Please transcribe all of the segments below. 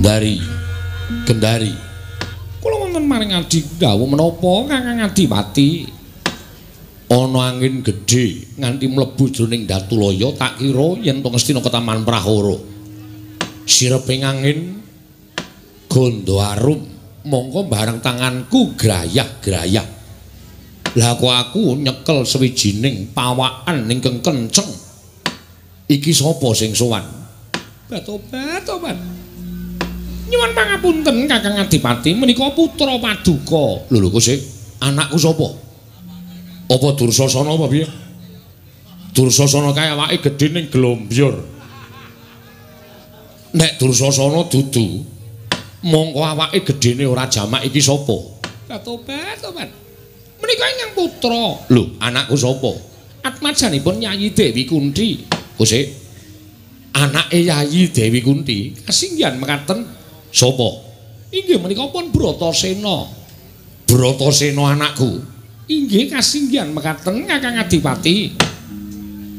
dari Kendari. Kula wonten maring Adi dawuh menapa Kakang Adipati? Ana angin gedhe nganti mlebu jroning Datulaya, tak kira yen to ngestina ketaman Prahara. Sireping angin gondo arum, mongko bareng tanganku grayah-grayah. Lah kok aku nyekel sewijining pawakan ingkang kenceng. Iki sapa sing sowan? Batobat. Nyuwun pangapunten Kakang Adipati, menika putra paduka. Lho kok sik, anakku sapa? Apa Dursasana apa piye? Dursasana kae awake gedhe ning glombyur. Nek Dursasana dudu, mongko awake gedhene ora jamak iki sapa? Batobat. Menika ingkang putra. Lho, anakku sapa? Atmajanipun Yayi Dewi Kunthi. Kusik, anake Yayi Dewi Kunthi kasinggihan mekaten sapa? Inggih menika pun Brotoseno. Brotoseno anakku. Inggih kasinggihan mekaten Kakang Adipati.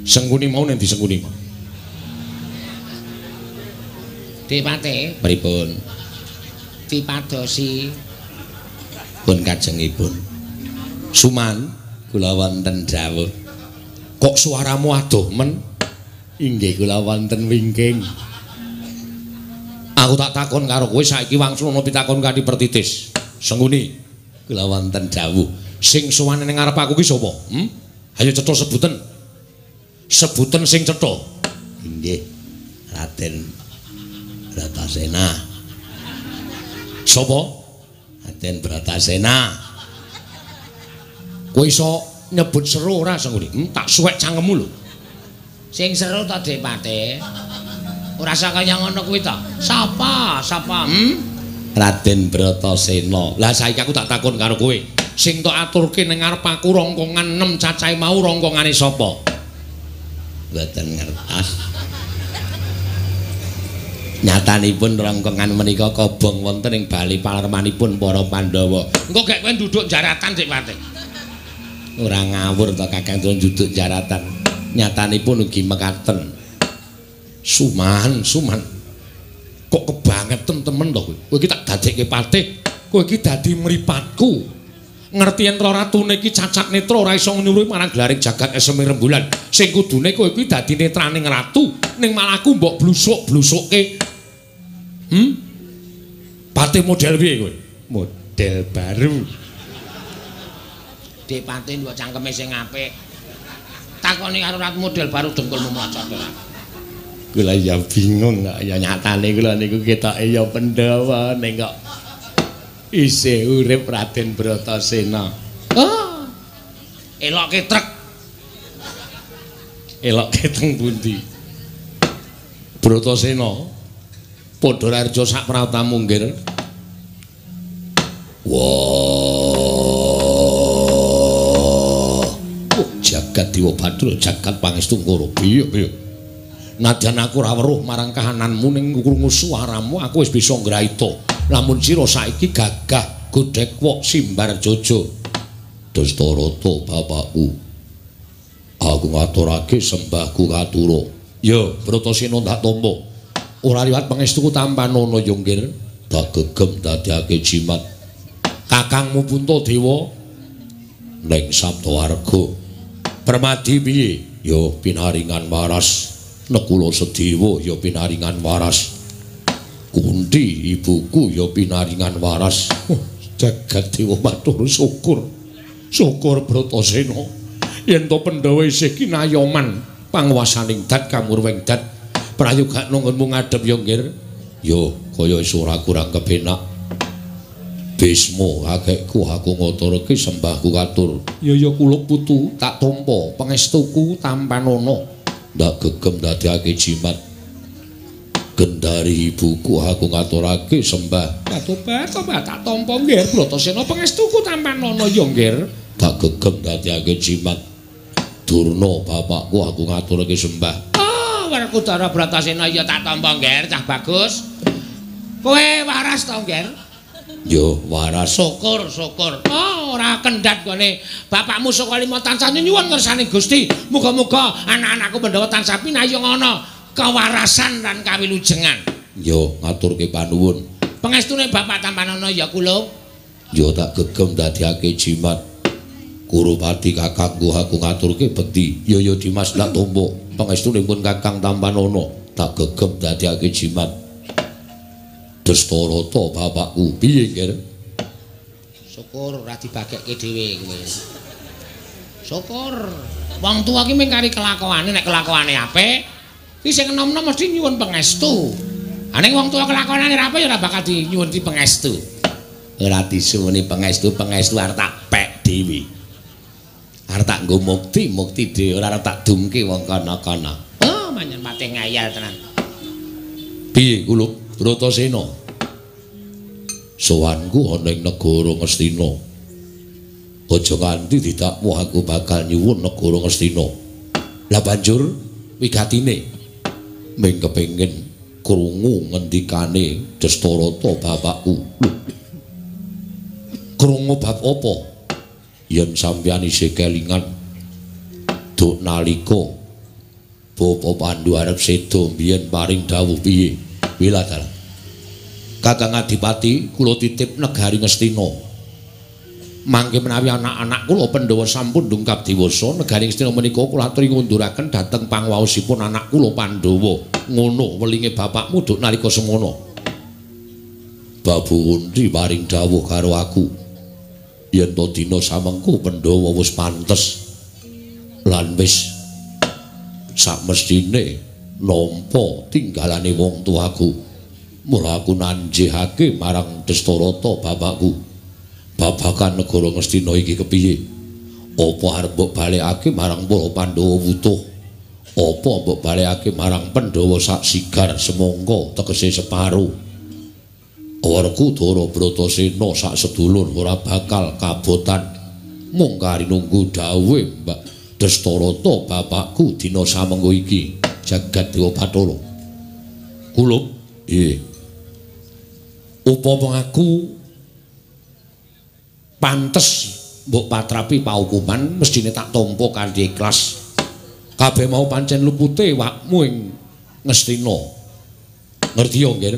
Sengkuni mau nek disengkuni. Dipate pripun? Tipadosi pun kajengipun. Suman kula wonten dawuh. Kok suaramu adoh men? Inggih kula wonten wingking. Aku tak takon karo kowe saiki wangsul ana pitakon kanthi pertitis. Senguni kula wonten dawuh. Sing sowan ning ngarep aku ki sapa? Ayo cetha sebutan. Sebutan sing cetha. Inggih. Raden Bratasena. Sapa? Raden Bratasena. Kowe iso nyebut seru ora Senguni? Tak suwek cangkemmu lho. Sing seru ta Dipate? Ora sak kaya ngono kuwi ta. Sapa? Raden Bratasena. Lah saiki aku tak takon karo kowe. Sing tok aturke ning ngarep aku rongkongan 6 cacahe mau rongkongane sapa? Mboten ngertos. Nyatanipun rongkongan menika kobong wonten ing bali palarmanipun para Pandhawa. Engko gek kowe duduk jaratan Dipate. Ora ngawur ta Kakang duduk jaratan. Nyatanipun ugi mekaten. Suman. Kok kebangetan temen to kowe. Kowe iki tak dadekke patih. Kowe iki dadi mripatku. Ngerti yen ratune iki cacat netra ora iso nyuruhi marang glaring jagat eseme rembulan. Sing kudune kowe iki dadi netraning ratu, ning malah aku mbok blusuk-blusukke. Patih model piye kowe? Model baru. Dik patih mbok cangkeme sing apik. Takoni karo rat model baru dengkulmu mlocot ora. Kula ya bingung kok ya nyatane kula niku ketoke ya Pandhawa ning kok isih urip Raden Bratasena. Ah. Elokke trek. Elokke teng pundi? Bratasena padha raja sak prata munggir. Jagat Dewa Batur, jagat pangestu Koro. Piye? Nadyan aku ora weruh marang kahananmu ning krungu suaramu aku wis bisa ngraita. Lamun sira saiki gagah godhek wok simbar jojo. Dustarata bapakku. Aku ngaturake sembahku katura. Ya, Bratasena tak tampa. Ora liwat pangestuku tampanana ya Nggir. Tak gegem dadekake jimat. Kakangmu Puntadewa ning Sabtawarga. Permadi piye? Ya pinaringan waras. Nekula Sedewa ya pinaringan waras. Kunthi ibuku ya pinaringan waras. Jagat Dewa matur syukur. Syukur Bratasena yen to Pandhawa isih kinayoman panguwasaning dat kamurweng dat. Prayoga nunggunmu ngadhep ya Nggir. Ya kaya wis ora kurang kepenak. Bismo kakekku aku ngaturake sembahku katur. Ya kula putu tak tampa pangestuku tampanana. Ndak gegem dadekake jimat. Kendari ibuku aku ngaturake sembah. Batobat tak tampa Nggir Bratasena pangestuku tampanana ya Nggir. Tak gegem dadekake jimat. Durna bapakku aku ngaturake sembah. Ah, Werkudara Bratasena ya tak tampa Nggir, cah bagus. Kowe waras ta Nggir? Yo waras. Syukur. Oh, ora kendhat kene. Bapakmu Sukalima tansah nyuwun kersane Gusti. Muga-muga anak-anakku Pandhawa tansah pinayung ana kewarasan lan kawilujengan. Yo ngaturke panuwun. Pangestune Bapak Tampanana ya kula. Yo tak gegem dadiake jimat. Kurupati kakangku aku ngaturke bekti. Yo yo Dimas lak tombo. Pangestunipun Kakang Tampanana tak gegem dadiake jimat. Destarata bapakku piye, Ger? Syukur ora dibagekke dhewe kowe. Syukur wong tuwa ki mung kari kelakuane, nek kelakuane apik ki sing enom-enom mesti nyuwun pangestu. Aning wong tuwa kelakuane ora apik ya ora bakal dinyuwun ti pangestu. Ora disuwuni pangestu, pangestu arep tak pek dhewe. Arep tak nggo mukti, mukti dhewe ora arep tak dumke wong kana-kana. Oh, manyen patih ngayal tenan. Piye kula? Brotoseno, sowanku ana ing negara Ngastina. Aja nganti didakmu aku bakal nyuwun negara Ngastina. Lah banjur wigatine ming kepengin krungu ngendikane Destarata bapakku. Krungu bab apa? Yen sampeyan isih kelingan duk nalika Bapak Pandhu arep sedo biyen paring dawuh piye? Bila dalang Kakang Adipati kula titip negari Ngastina. Mangke menawi anak-anak kula Pandhawa sampun dungkap dewasa, negari Ngastina menika kula aturi ngunduraken dhateng pangwaosipun anak kula Pandhawa. Ngono welinge bapakmu duk nalika semono. Babu Undi paring dawuh karo aku yen to dina samengko Pandhawa wis pantes lan wis sakmestine nampa tinggalane wong tuaku. Mula aku nanjihake marang Destarata bapakku. Babakan negara Ngastina iki kepiye? Apa arep mbok balekake marang para Pandhawa wutuh? Apa mbok balekake marang Pandhawa sak sigar semangka tegese separo? Werkudara Bratasena sak sedulur ora bakal kabotan. Mung kari nunggu dawuhe Mbak Destarata bapakku dina samengko iki. Jagat Dewa Bathara. Kula nggih. Upama aku pantes mbok patrapi paukuman mestine tak tampa kanthi ikhlas. Kabeh mau pancen lupute wakmu ing Ngastina. Ngerti ya, Nger?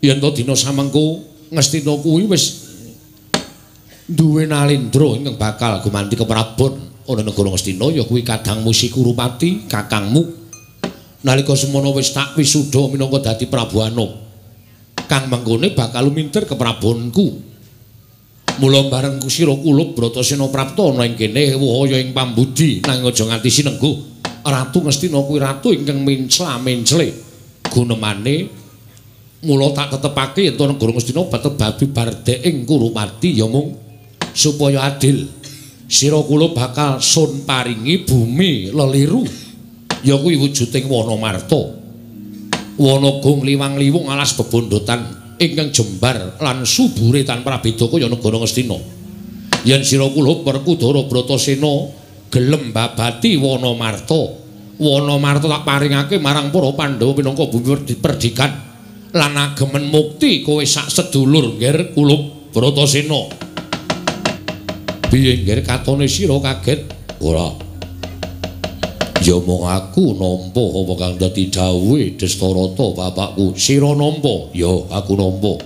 Yen to dina samengko Ngastina kuwi wis duwe nalendra ingkang bakal gumanti keprabon ana negara Ngastina ya kuwi kadangmu si Kurupati, kakangmu. Nalika semono wis tak wisuda minangka dadi Prabu Anom. Kang mengkone bakal minter keprabonku. Mula bareng sira kula Bratasena prapta ana ing kene wahaya ing pambudi nang aja nganti sinengguh. Ratu Ngastina kuwi ratu ingkang mencla-mencle gunemane. Mula tak tetepake yen negara Ngastina batet babi bardheking Kurupati ya mung supaya adil. Sira kula bakal sun paringi bumi leliru. Ya kuwi wujuding Wanamarta. Wana gong liwang-liwung alas bebondotan ingkang jembar lan subure tanpa beda kaya negara Ngastina. Yen sira kula Werkudara Bratasena gelem babati Wanamarta. Wanamarta tak paringake marang para Pandhawa minangka bumi perdikan lan agemen mukti kowe sak sedulur, Nger. Kula Bratasena. Piye, Nger, katone sira kaget? Ora. Ya mung aku nampa apa kang dadi dawuhe Destarata bapakku. Sira nampa? Ya aku nampa.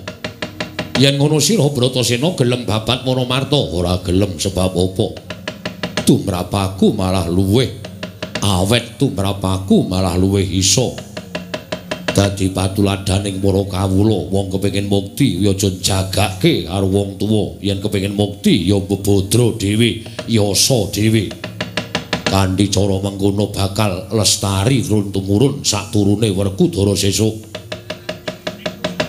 Yen ngono sira Bratasena gelem babat Wanamarta? Ora gelem. Sebab apa? Tumrapaku malah luweh awet, tumrapaku malah luweh iso. Dadi patuladaning para kawula, wong kepengin mukti ya aja jagake karo wong tuwa. Yen kepengin mukti ya bebodro dhewe, yasa dhewe. Kanthi cara mengkono bakal lestari turun tumurun saturune Werkudara sesuk.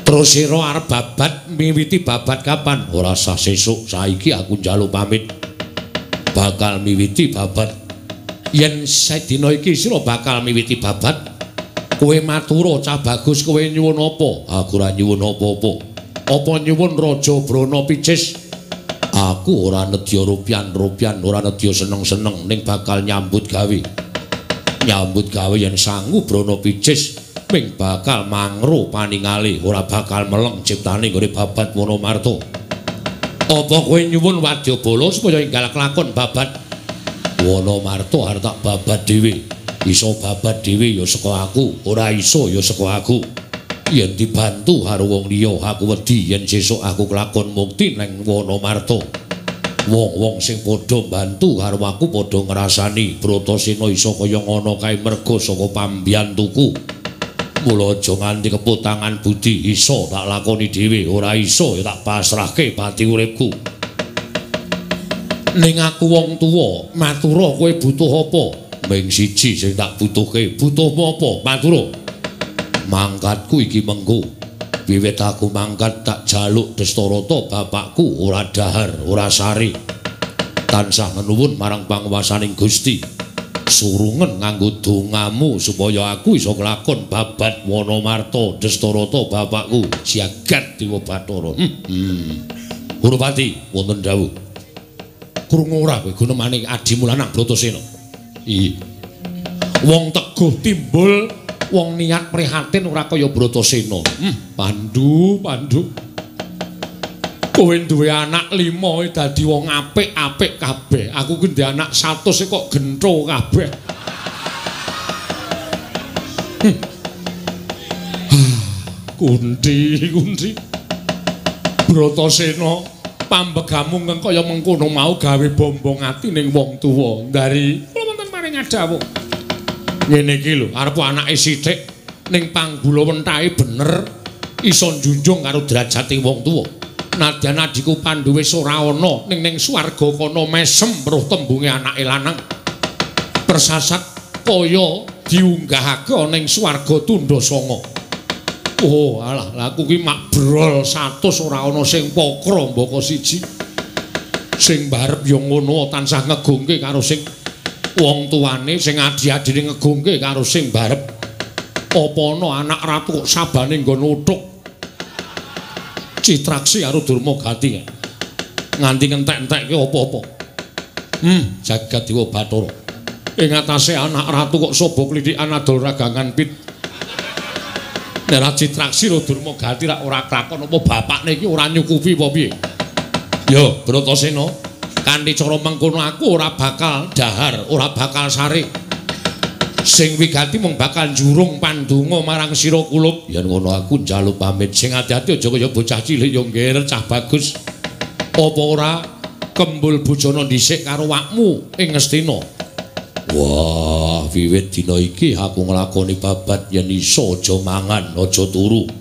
Terus sira arep babat miwiti babat kapan? Ora sah sesuk, saiki aku njaluk pamit. Bakal miwiti babat. Yen sedina iki sira bakal miwiti babat, kowe matura Cah Bagus kowe nyuwun apa? Aku ora nyuwun apa-apa. Apa nyuwun Raja Brana Picis? Aku ora nedya rupian-rupian, ora nedya seneng-seneng, ning bakal nyambut gawe. Nyambut gawe yen sangu Brana Picis ming bakal mangro paningale, ora bakal meleng ciptane nggone babat Wanamarta. Apa kowe nyuwun Wadyabala supaya enggal kelakon babat Wanamarta arep tak babat dhewe. Iso babat dhewe ya saka aku, ora iso ya saka aku. yen dibantu karo wong liya aku wedi yen sesuk aku kelakon mukti nang Wonomarto. Wong-wong sing padha bantu karo aku padha ngrasani Bratasena iso kaya ngono kae merga saka pambiyantuku. Mula aja nganti keputangan budi, iso tak lakoni dhewe, ora iso ya tak pasrahke pati uripku. Ning aku wong tuwa, matura kowe butuh apa? Ming siji sing tak butuhke, butuhmu apa? Matura. Mangkatku iki mengko. Wiwit aku mangkat tak jaluk Destarata bapakku ora dahar, ora sari. Tansah nuwun marang panguwasaning Gusti. Surungen nganggo dongamu supaya aku iso nglakon babat Wonomarto Destarata bapakku Jagat Dewa Bathara. Hurupati wonten dawuh. Krungu ora kowe gunemane adimu lanang Bratasena. Iya. Wong teguh timbul, wong niat prihatin ora kaya Bratasena. Pandu. Kowe duwe anak 5 dadi wong apik-apik kabeh. Aku ki ndek anak 100 kok gentho kabeh. Kunthi. Bratasena, pambegamu ngeng kaya mengkono mau gawe bombong ati ning wong tuwa. Ndari kula wonten paring dawuh. Ngene iki lho, arep anake sithik ning panggula wentake bener iso njunjung karo derajate wong tuwa. Nadyan adhiku Pandhu wis ora ana ning swarga kono mesem roh tembunge anake lanang persasat kaya diunggahake ning swarga Tundasanga. Oh alah, aku ki makbrol 100 ora ana sing pakra mbaka siji. Sing barep ya ngono tansah ngegungke karo sing wong tuane, sing adhi-adhine ngegungke karo sing barep. Apa ana anak ratu kok sabane nggon uthuk Citraksi karo Durmagati nganti entek-entekke apa-apa. Jagat Dewa Bathara. Ing atase anak ratu kok sobo klithikan adol ragangan pit. Nek ra Citraksi karo Durmagati ra ora klakon apa bapakne iki ora nyukupi apa piye. Yo Bratasena, kanthi cara mengkono aku ora bakal dahar, ora bakal sari. Sing wigati mung bakal njurung pandonga marang sira kulup. Yen ngono aku njaluk pamit. Sing ati-ati aja kaya bocah cilik ya ngger cah bagus. Apa ora kembul bojone dhisik karo wakmu ing Ngastina. Wah, wiwit dina iki aku nglakoni babat yen iso aja mangan, aja turu.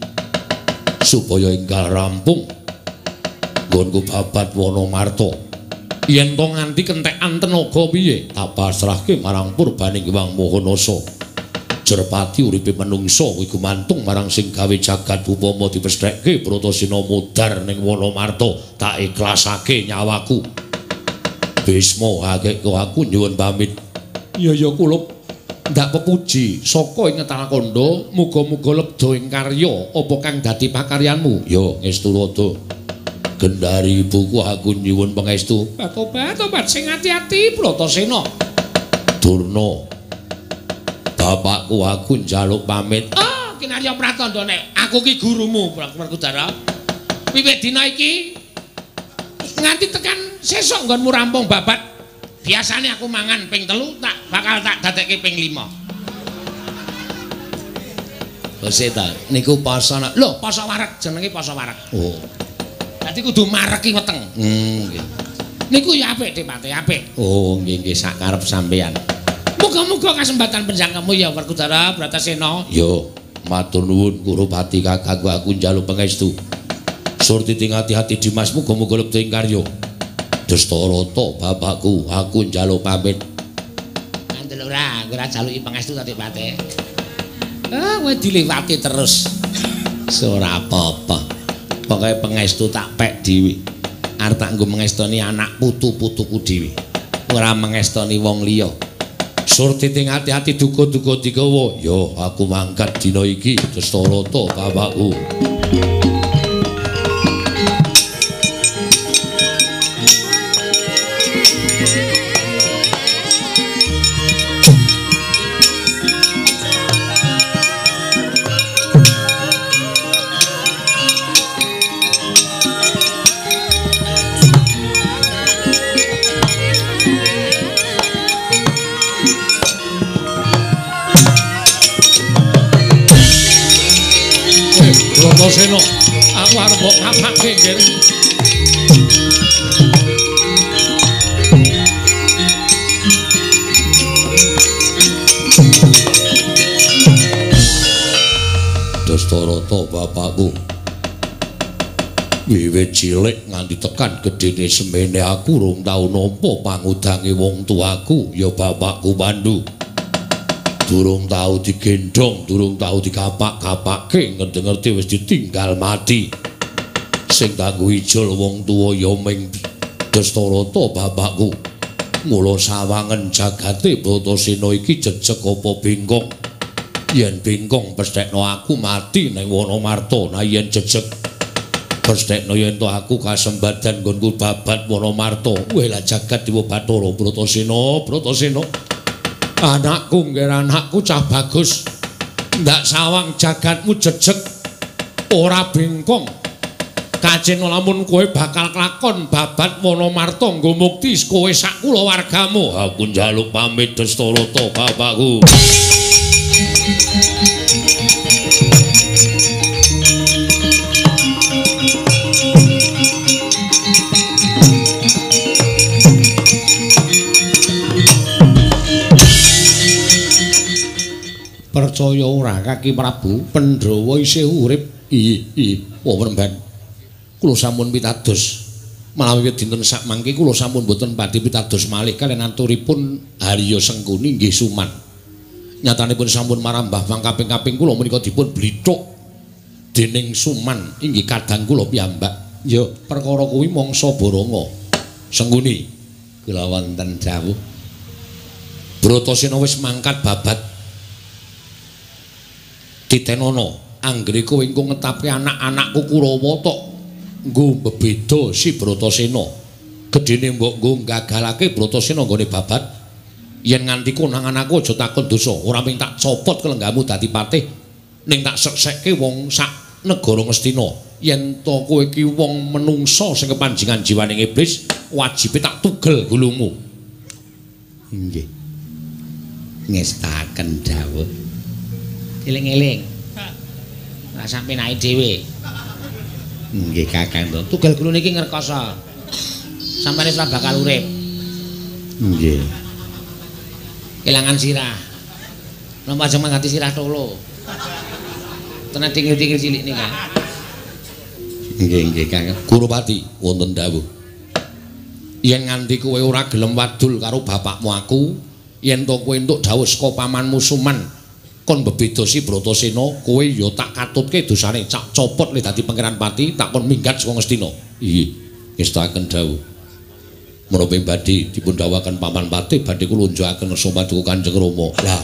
Supaya enggal rampung nggonku babat Wonomarto. Yen to nganti kentekan tenaga piye, tak pasrahke marang purbaning Hyang Mahanasa. Jerpati uripe menungsa kuwi gumantung marang sing gawe jagat. Upama dipestheke Bratasena mudhar ning Wonomarto, tak ikhlasake nyawaku. Bisma kakekku, aku nyuwun pamit. Ya kula ndak pepuji saka ing Ngetalakandha, muga-muga lebda ing karya apa kang dadi pakaryanmu. Ya ngestu rada. Gendari ibuku aku nyuwun pangestu. Tobat sing ati-ati Bratasena. Durna. Bapakku aku njaluk pamit. Oh, kinarya pratandha nek aku ki gurumu, Werkudara. Wiwit dina iki nganti tekan sesuk nggonmu rampung babat. Biasane aku mangan ping 3, tak bakal tak dadekke ping 5. Goseta, niku pasana. Lho, pasa wareg, jenenge pasa wareg. Oh. Dadi kudu mareki weteng. Nggih. Niku ya apik, Dik Pate, apik. Oh, nggih sak karep sampean. Muga-muga kasembatan panjenenganmu ya Werkudara Bratasena. Yo, matur nuwun Kurupati kakangku aku njaluk pangestu. Sur titing ati-ati Dimas, muga-muga lebda ing karya. Destarata bapakku, aku njaluk pamit. Kandel ora jaluki pangestu ta Dik Pate. Ah, kowe dilewati terus. Ora apa-apa. Pokoke pangestu tak pek dhewe. Arep tak nggo mengestoni anak putu-putuku dhewe. Ora mengestoni wong liya. Sur titing ati-ati duka-duka digawa. Yo, aku mangkat dina iki Destarata bapakku. Brotoseno, aku arep mbok kapake nggih. Dastarata bapakku wiwit cilik nganti tekan gedene semene aku rong tau nampa pangudange wong tuaku ya bapakku Pandu. Durung tau digendong, durung tau dikapak-kapake, ngerti-ngerti wis ditinggal mati. Sing kanggo ijol wong tuwa ya ming Dastarata bapakku. Mula sawangen jagate Brotoseno iki jejeg apa bengkong. Yen bengkong pestekno aku mati ning Wanamarta, nah yen jejeg pestekno yen to aku kasembadan nggonku babat Wanamarta. Weh lah jagat dewa Bathara Brotoseno, Brotoseno. Anakku nggih anakku cah bagus. Ndak sawang jagatmu jejeg ora bengkong. Kacen lamun kowe bakal kelakon babat Wanamarta nggo mukti kowe sak kula wargamu. Aku njaluk pamit Dastarata bapakku. Percaya ora Kaki Prabu, Pandhawa isih urip. Iya, wonten ben. Kula sampun pitados. Malawi dinten sak mangke kula sampun boten badhe pitados malih kaliyan aturipun Haryo Sengkuni nggih Suman. Nyatanipun sampun marambah pangkaping-kaping kula menika dipun blithuk dening Suman inggih kadang kula piyambak. Ya perkara kuwi mangsa Baranga. Sengkuni kula wonten dawuh. Brotoseno wis mangkat babat Titenono, anggere kowe engko ngetapke anak-anakku Kurawa tok nggo bebeda si Brotoseno. Gedene mbok nggo gagalake Brotoseno nggone babat. Yen nganti konang anakku aja takon dosa, ora mung tak copot kelenggamu dadi patih, ning tak seksekke wong sak negara Ngastina. Yen to kowe iki wong menungsa sing kepanjingan jiwaning iblis, wajibe tak tugel gulungmu. Nggih. Ngestaken dawuh. Eling-eling. Ora sampe naik dhewe. Nggih Kakang, tugal kula niki ngrekoso. Sampane ora bakal urip. Nggih. Kelangan sirah. Napa aja mangati sirah tolo. Tenan dingil-dingil cilik nika. Nggih nggih Kakang. Kurupati wonten dawuh. Yen nganti kowe ora gelem wadul karo bapakmu aku, yen to kowe entuk dawuh saka pamanmu Suman. Kon bebeda si Brotoseno, kowe ya tak katutke dosane cak copot le dadi pangeran pati, tak kon minggat saka Ngastina. Iya, ngestaken dawuh. Menapa badhe dipun dawaken paman pati badhe kula njoaken rasa paduka Kanjeng Rama. Lah.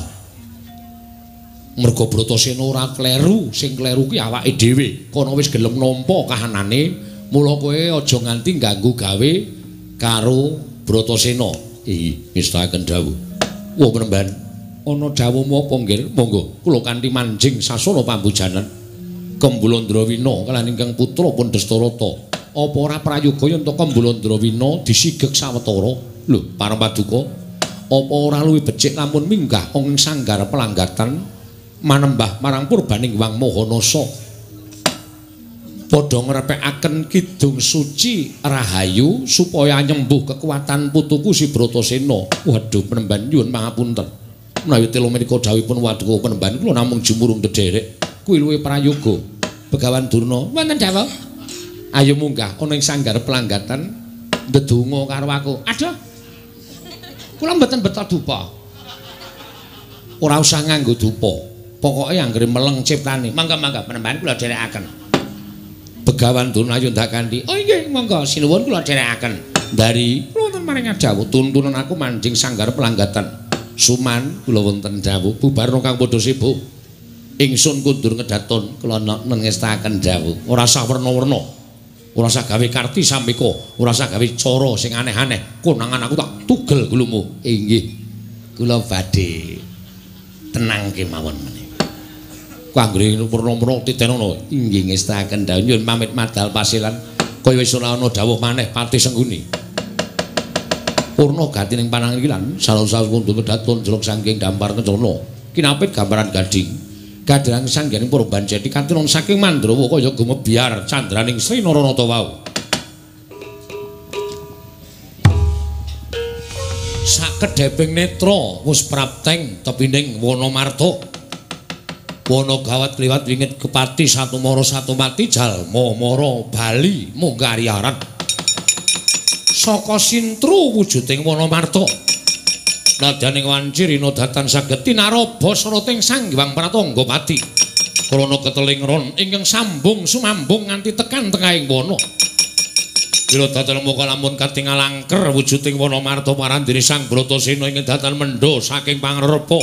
Merga Brotoseno ora kleru, sing kleru ki awake dhewe. Kono wis gelem nampa kahanane, mula kowe aja nganti ganggu gawe karo Brotoseno. Iya, ngestaken dawuh. Wong penemban ana dawuhmu apa nggih? Monggo kula kanthi manjing sasana pambujanan Kembulandrawina kalan ingkang putra pun Dastarata. Apa ora prayoga yen to Kembulandrawina disigeg sawetara? Lho, para paduka, apa ora luwih becik lamun minggah ing sanggar pelanggatan manembah marang purbaning Wang Mahanasa. Padha ngrepekaken kidung suci Rahayu supaya nyembuh kekuatan putuku si Brotoseno. Waduh, penemban nyuwun pangapunten. Menawi telu menika dawuhipun Waduka Penemban kula namung jumurung dederek kuwi luwih prayoga. Begawan Durna wonten dawuh ayo munggah ana ing sanggar pelanggatan ndedonga karo aku. Aduh kula mboten beto dupa, ora usah nganggo dupa, pokoke anggere meleng ciptane. Mangga-mangga Penemban kula dherekaken. Begawan Durna ayo ndak kanthi oh nggih monggo sinuwun kula dherekaken. Dari kula wonten maring dawuh tuntunan aku manjing sanggar pelanggatan Suman kula wonten dawuh bubar kang padha sibuk. Ingsun kundur ngedhaton kula nengestaken dawuh. Ora usah werna-werna. Ora usah gawe karti sameka, ora usah gawe cara sing aneh-aneh. Konangan aku tak tugel gulumu. Inggih. Kula badhe tenang kemawon meneh. Kanggere werna-werna titenono. Inggih ngestaken dawuh nyuwun pamit madal pasilan. Kaya wis ora ana dawuh maneh Pati Sengkuni. Purna gatining panangilan salah-salah kundur kedaton jelok saking dampar kecono kinapit gambaran gading Kadang sangganing Purban Jati katuron saking Mandrawa kaya gumebyar candraning Sri Naranata wau. Sakedheping netra wis prapteng tepining Wanamarta. Wana gawat kliwat wingit kepati satu mara satu mati jalma mara bali munggah riyaran. Saka sintru wujuding Wanamarta. Nadaning wancirina datan saged tinaraba srating Sanghyang Pratanggapati. Krana keteling ron ingkang sambung sumambung nganti tekan tengahing wana. Bila datan moko lamun katingal angker wujuding Wanamarta parandene Sang Bratasena ingkang datan mendha saking pangrerpa.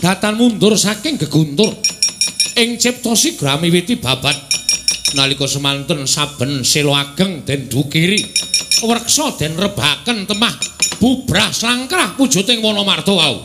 Datan mundur saking geguntur. Ing cipta sigra miwiti babat nalika semanten saben selo ageng den dukiri. Werksa den rebaken temah bubrah slangkrah wujuding Wanamarta wau.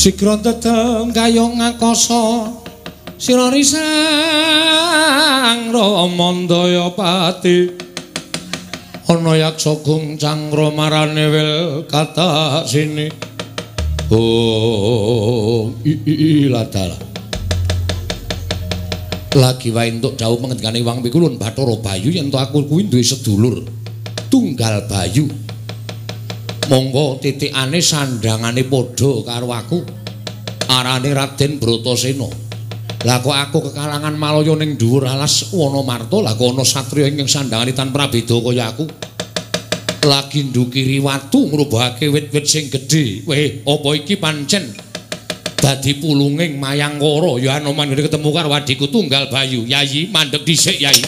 Sigron teteng kayong akoso sira risang Ramandaya Pati ana yaksa guncang romarane wil kata sini oh ilatala lagi wae entuk jauh pengendikane wang pikulun Bathara Bayu yen to aku kuwi duwe sedulur tunggal Bayu monggo titikane sandhangane padha karo aku arane Raden Bratasena. Lah kok aku kekalangan Malaya ning dhuwur alas ana Marta, lah kok ana satriya ing sandhangane tanpa beda kaya aku. Lagi ndukiri watu ngrubahake wit-wit sing gedhe. Weh, apa iki pancen dadi pulunging Mayangkara ya Anoman ngene ketemu karo adhiku tunggal Bayu. Yayi mandeg dhisik Yayi.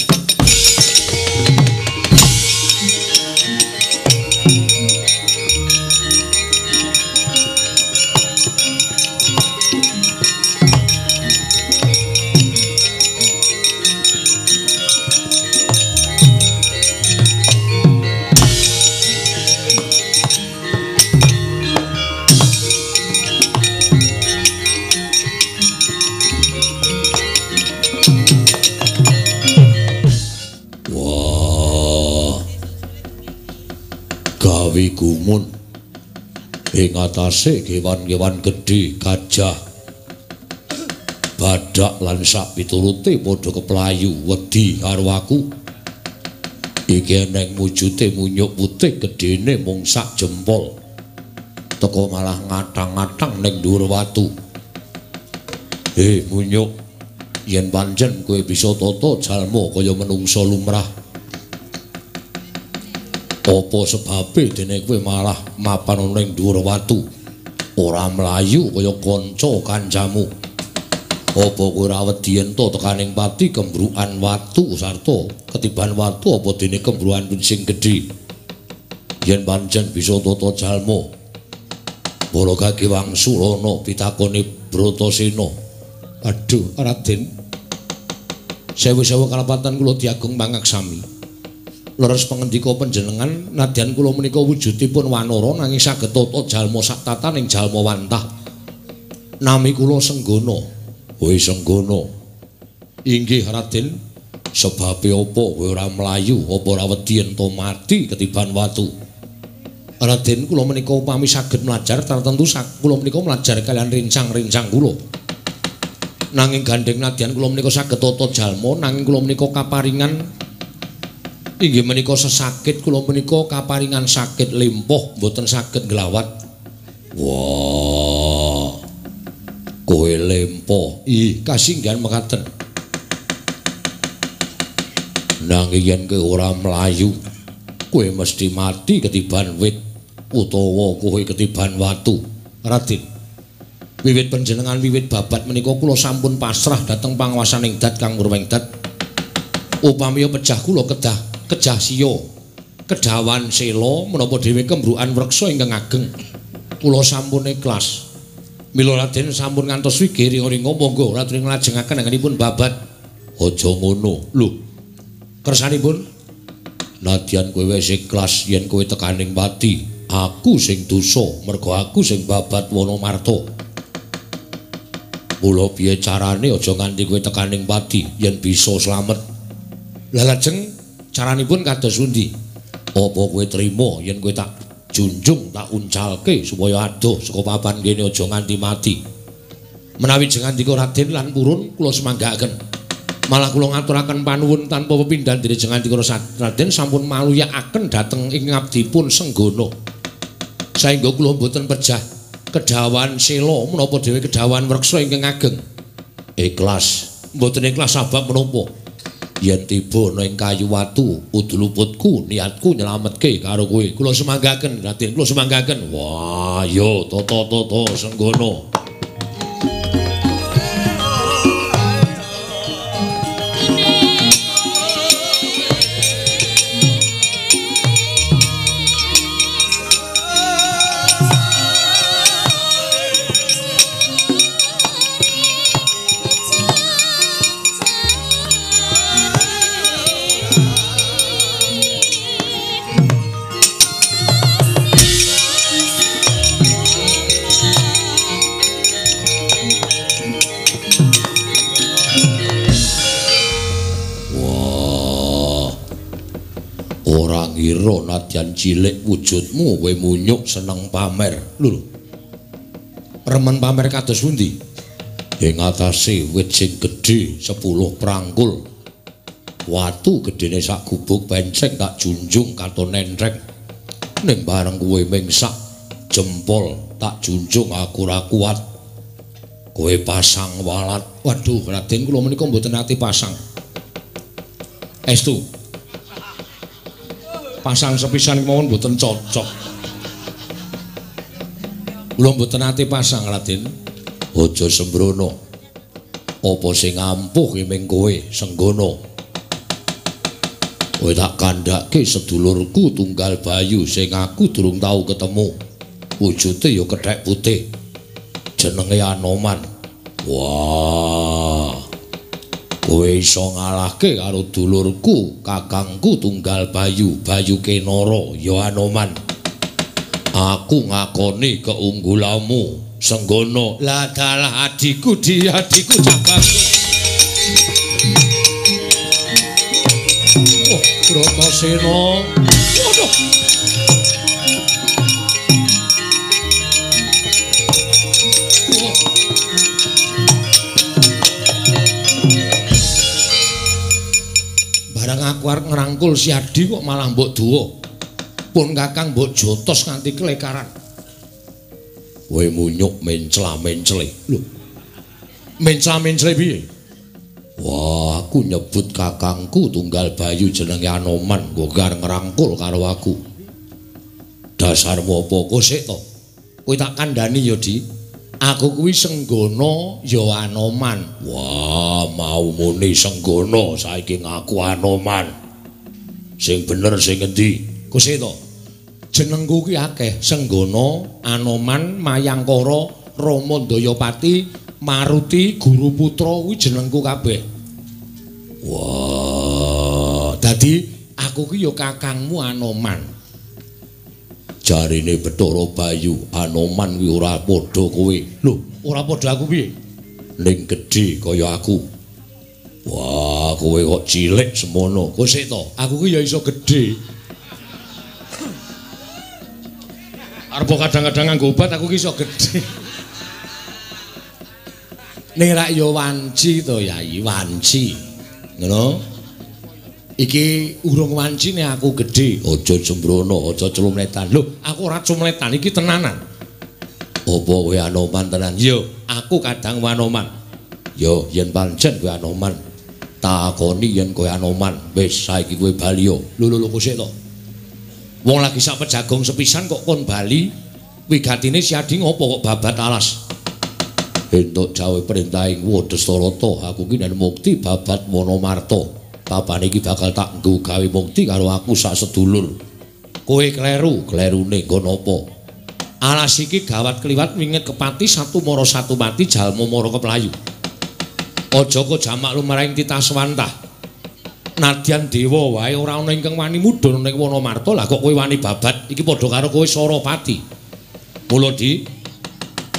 Gumun ing atase kewan-kewan gedhe gajah badak lan sak piturute padha keplayu wedi karo aku iki eneng wujute munyuk putih gedene mung sak jempol teko malah ngatang-ngatang ning dhuwur watu. Munyuk yen pancen kowe bisa tata jalma kaya menungsa lumrah apa sebabe dene kowe malah mapan ning dhuwur watu ora mlayu kaya kanca kancamu? Apa kowe ora wedi ento tekaning pati kembrukan watu sarta ketiban watu apa dene kembrukan sing gedhe? Yen pancen bisa tata jalma Balagage Wangsulana pitakone Bratasena. Aduh Raden, sewu-sewu kalapatan kula Diagung Pangaksami. Leres pengendika panjenengan nadyan kula menika wujudipun wanara nanging saged tata jalma sak tataning jalma wantah. Nami kula Senggana. Woi Senggana. Inggih Raden, sebabe apa kowe ora mlayu? Apa ora wedi ento mati ketiban watu? Raden, kula menika upami saged mlajar tartentu kula menika mlajar kalian rincang-rincang kula. Nanging gandeng nadyan kula menika saged tata jalma nanging kula menika kaparingan inggih menika sesakit, kula menika kaparingan sakit limpoh mboten saged nglawat. Wah. Kowe limpoh. Ih, kasinggihan mekaten. Nanging yen kowe ora mlayu, kowe mesti mati ketiban wit utawa kowe ketiban watu. Raden, wiwit panjenengan wiwit babat menika kula sampun pasrah dhateng panguwasaning Dat Kang Wurwengdat. Upami pejah kula kedah Kejah Siya, Kedawan Sela menapa dhewe kembrukan wreksa ingkang ageng. Kula sampun ikhlas. Mila Raden sampun ngantos wigiri ringa monggo Raden nglajengaken anggenipun babat. Aja ngono. Lho. Kersanipun nadyan kowe wis ikhlas yen kowe tekaning pati, aku sing dosa mergo aku sing babat wana Marta. Mula piye carane aja nganti kowe tekaning pati yen bisa slamet. Lah lajeng caranipun kados pundi? Apa kowe trima yen kowe tak junjung tak uncalke supaya adoh saka papan kene aja nganti mati? Menawi jengandika Raden lan purun kula semanggaaken. Malah kula ngaturaken panuwun tanpa pepindhan dene jengandika Raden sampun maluyakaken dhateng ing abdipun Senggana. Saengga kula mboten pejah Kedawan Sela menapa dhewe kedawan wreksa ingkang ageng. Ikhlas, mboten ikhlas sebab menapa? Yen tiba ana ing kayu watu uduluputku niatku nyelametke karo kowe. Kula semanggaken Raden, kula semanggaken. Wah ya tata Senggana. Siro nadyan cilik wujudmu kowe munyuk seneng pamer. Lho, remen pamer kados pundi? Ing atase wit sing gedhe 10 prangkul. Watu gedene sak gubuk penceng tak junjung katon nentreng. Ning bareng kowe mingsak jempol tak junjung aku ra kuat. Kowe pasang walat. Waduh, Raden kula menika mboten ati pasang. Estu pasang sepisan mawon mboten cocok. Kula mboten ati pasang, Raden. Aja sembrono. Apa sing ampuh iki ming kowe senggono. Kowe tak kandhake sedulurku tunggal bayu sing aku durung tau ketemu. Wujude ya kethek putih. Jenenge Anoman. Wah. Kowe iso ngalahke karo dulurku kakangku tunggal Bayu, Bayu Kenoro ya Anoman. Aku ngakoni keunggulanmu senggono. Lah dalah adikku di adikku cabangku. Oh, Brotoseno. Waduh. Aku arep ngrangkul si Adi kok malah mbok duwa. Pun kakang mbok jotos nganti kelekaran. Kowe munyuk mencla-mencle. Lho. Mencla-mencle piye? Wah, aku nyebut kakangku tunggal Bayu jenenge Anoman kok gar ngrangkul karo aku. Dasarmu apa kok sik to? Kowe tak kandhani ya, Di. Aku kuwi senggono ya Anoman. Wah, mau muni senggono saiki ngaku Anoman. Sing bener sing endi? Kose to. Jenengku ki akeh, Senggono, Anoman, Mayangkara, Rama Dayapati, Maruti, Guru Putra kuwi jenengku kabeh. Wah, dadi aku ki ya kakangmu Anoman. Jarine Bathara Bayu, Anoman kuwi ora padha kowe. Lho, ora padha aku piye? Ning gedhe kaya aku. Wah, kowe kok cilik semono. Kowe sik to, aku ki ya iso gedhe. Arep kadang-kadang nganggo obat aku ki iso gedhe. Ning rak ya wanci to, Yai, wanci. Ngono. Iki urung wancine aku gedhe. Aja sembrono, aja cumletan. Lho, aku ora cumletan, iki tenanan. Apa kowe Anoman tenan? Yo, aku kadang Anoman. Yo, yen pancen kowe Anoman, takoni yen kowe Anoman. Wis saiki kowe bali yo. Lho kosek to. Wong lagi sak pejagong sepisan kok kon bali. Wigatine si Adi ngopo kok babat alas? Entuk jawe perintahing Wedhastarata, aku ki nek mukti babat Wanamarta. Papan iki bakal tak nggo gawe mukti karo aku sak sedulur. Kowe kleru, klerune nggon apa? Alas iki gawat kliwat winget kepati satu moro satu mati jalma moro keplayu. Aja kok jamak lumraing titaswantah. Nadyan dewa wae ora ana ingkang wani mudhun ning Wanamarta, lah kok kowe wani babat. Iki padha karo kowe Sorapati. Mula Di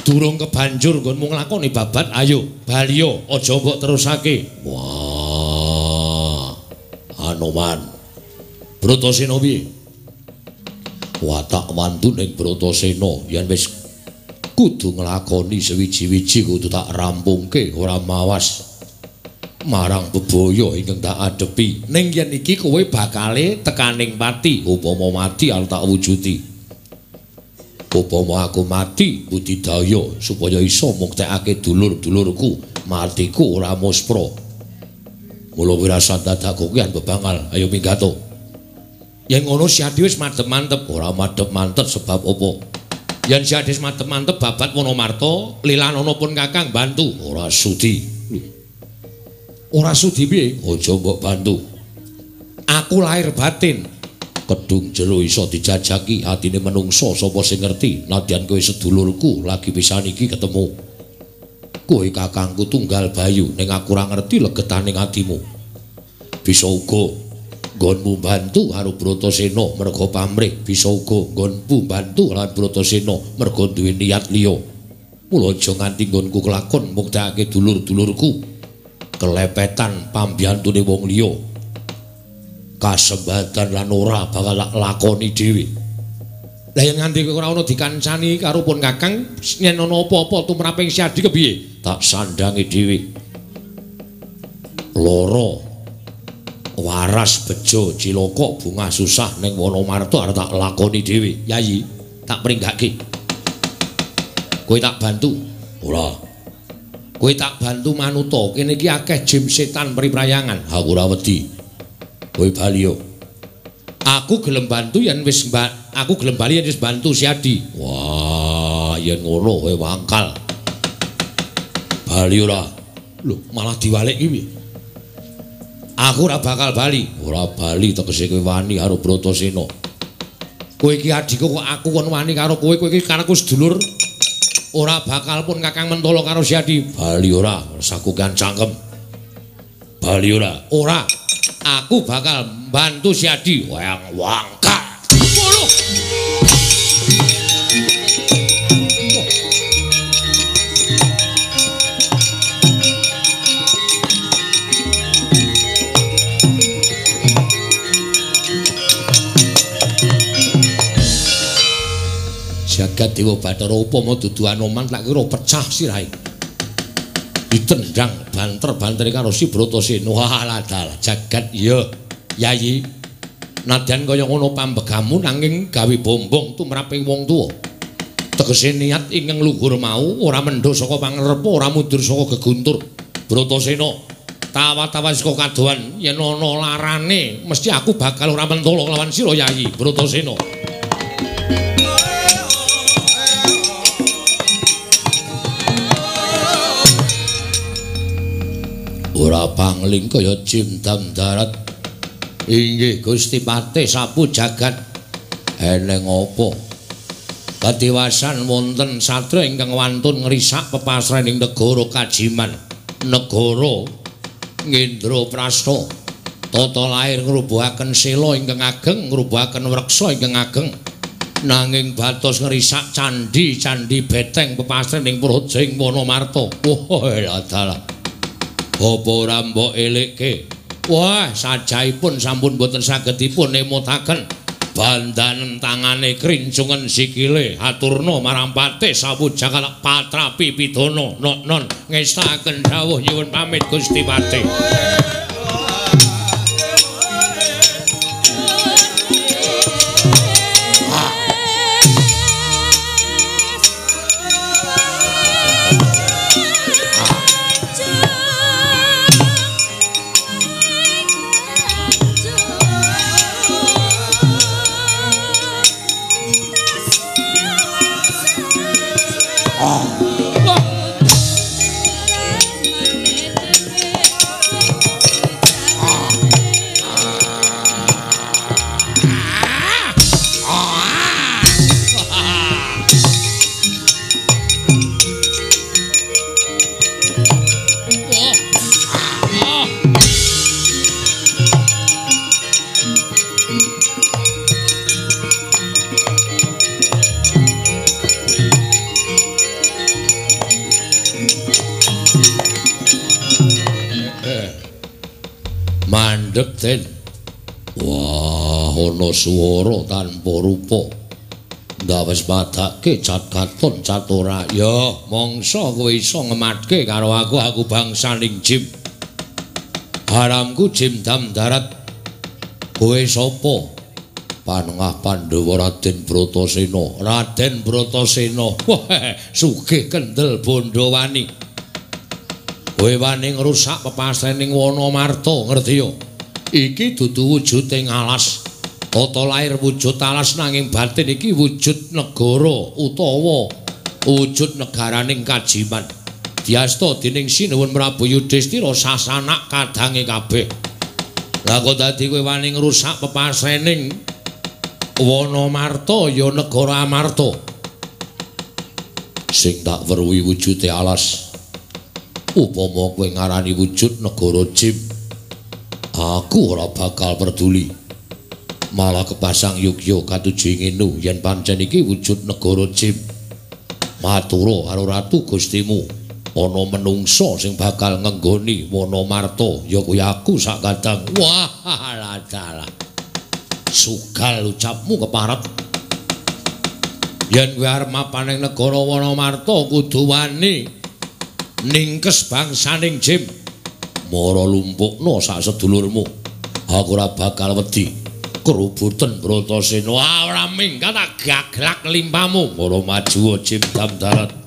durung kebanjur nggonmu nglakoni babat, ayo baliyo aja mbok terusake. Wah. Anoman, Brotoseno piye? Watak wantun ing Brotoseno yen wis kudu nglakoni sewiji-wiji kudu tak rampungke ora mawas marang bebaya ingkang tak adepi. Ning yen iki kowe bakale tekaning pati, upama mati arep tak wujuti. Upama aku mati budidaya supaya iso muktekake dulur-dulurku, matiku ora muspra. Mula wirasat dadaku kian bebangal, ayo minggato. Yang ngono si Adi wis madhep mantep, ora madhep mantep sebab opo? Yang si Adi madhep mantep babat Wanamarta, lilanono pun kakang bantu, ora sudi. Ora sudi piye? Aja mbok bantu. Aku lahir batin, kedung jero iso dijajaki, atine menungso sapa sing ngerti, nadyan kowe sedulurku lagi pisan iki ketemu. Kowe kakangku tunggal Bayu, ning aku ora ngerti legetaning atimu. Bisa uga nggonmu bantu karo Brotoseno merga pamrih, bisa uga nggonmu bantu lan Brotoseno merga duwe niat liya. Mula aja nganti nggonku kelakon muktekake dulur-dulurku kelepetan pambiyantune wong liya. kasembatan lan ora bakal lakoni dhewe. Lah yen nganti ora ana dikancani karo pun Kakang, yen ana apa-apa tumraping Si Adi kepiye? Tak sandangi dhewe. Loro waras bejo cilaka bungah susah ning Wonomarta arep tak lakoni dhewe. Yayi, tak pringgake. Kowe tak bantu. Ora. Kowe tak bantu manuta, kene iki akeh jim setan priprayangan. Ha ora wedi. Kowe bali yo. Aku gelem bantu yen wis mbak, aku gelem bali yen wis bantu Si Adi. Wah, yen ngono kowe wangkal. Bali ora. Lho, malah diwalek iki. Aku ora bakal bali. Ora bali tegese kowe wani karo Bratasena. Kowe iki adikku kok aku kon wani karo kowe, kowe iki karepku sedulur. Ora bakal pun Kakang mentolo karo Si Adi. Bali ora, sakukan cangkem. Bali ora. Ora. Aku bakal bantu Si Adi. Wayang wangka. Waduh. Jagat Dewa Bathara upama dudu Anoman tak kira pecah sirahe. Ditendang banter-bantere karo si Bratasena. Wah, dalah jagat ya. Yayi, nadyan kaya ngono pambegamu nanging gawe bombong tumraping wong tuwa. Tegese niat ingkang luhur mau ora mendho saka pangrep, ora mundur saka geguntur. Bratasena, tawa-tawa saka kadohan yen ana larane mesti aku bakal ora mentolo lawan sira Yayi Bratasena. Ora pangling kaya jimdam darat. Inggih Gusti Patih sapu jagat. Eneng apa? Katiwasan wonten satra ingkang wantun ngrisak pepasraning negara Kajiman, negara Ngendraprasta. Tata lair ngrubuhaken sela ingkang ageng, ngrubuhaken wreksa ingkang ageng. Nanging batos ngrisak candhi-candhi beteng pepasraning Projeng Wonomarta. Wah, lha apa ora mbok elekke? Wah, sajaipun sampun boten saged dipun emotaken. Bandanen tangane krincungen sikile haturna marang Patih sapu jagat patrapi pidana. Noknon ngestaken dawuh nyuwun pamit Gusti Patih. Dekten. Wah, ana swara tanpa rupa. Ndawes padake cat katon cat ora. Ya, mongso kowe iso ngematke karo aku bangsaning jim. Haramku jim dam darat. Kowe sapa? Panengah Pandhawa Raden Bratasena. Raden Bratasena. Sugih kendel Bondowani. Kowe wani ngrusak pepasraning Wonomarta, ngerti ya? Iki dudu wujuding alas. Tata lair wujud alas nanging batin iki wujud negara utawa wujud negaraning Kajiman. Diasta dening Sinuwun Prabu Yudhistira sasanak kadange kabeh. Lah kok dadi kowe wani ngrusak pepasrening Wonomarta ya negara Amarta. Sing tak weruhi wujude alas. Upama kowe ngarani wujud negara jim, aku ora bakal peduli. Malah kepasang yukya katujengenu yen pancen iki wujud negara jim. Matura karo ratu Gustimu. ana menungso sing bakal ngenggoni Wonomarto ya kuwi aku sak kadang. Wah la dalah, sugal ucapmu keparep. Yen kowe arep mapaning negara Wonomarto kudu wani ningkes bangsaning jim, mara lumpukno sak sedulurmu. Aku ora bakal wedi kerubutan Bratasena. Ora minggat tak gaglak limpamu. Mara maju jim damdarat.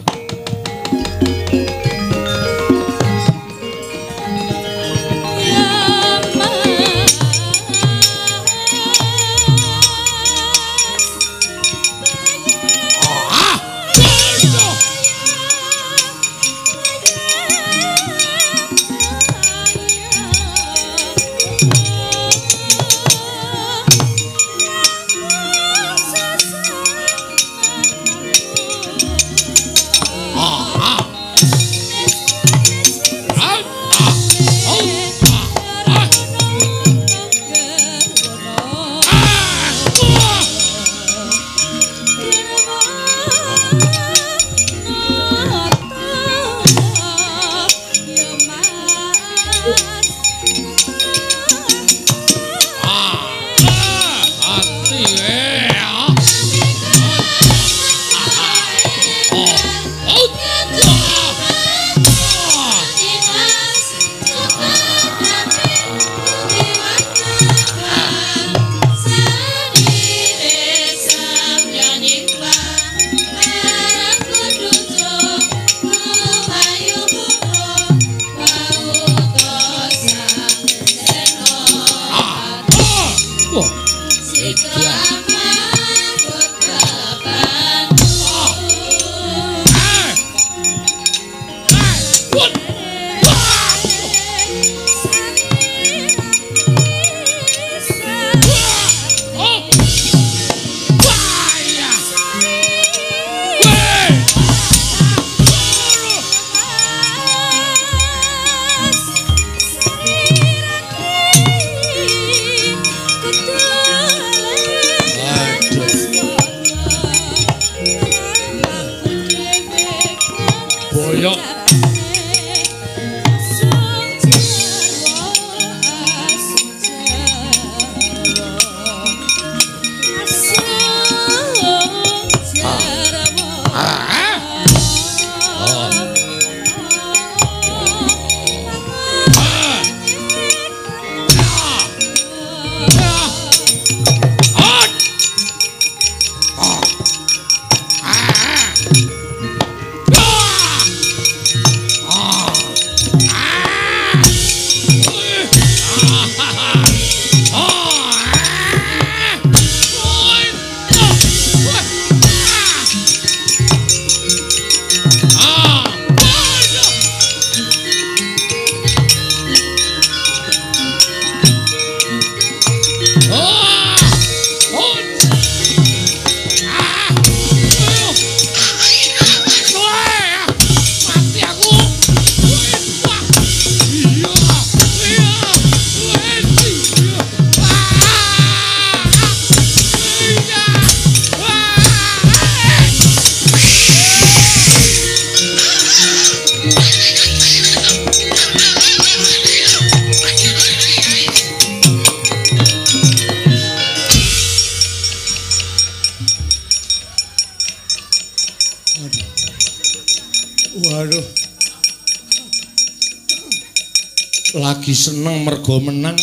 Seneng mergo menang,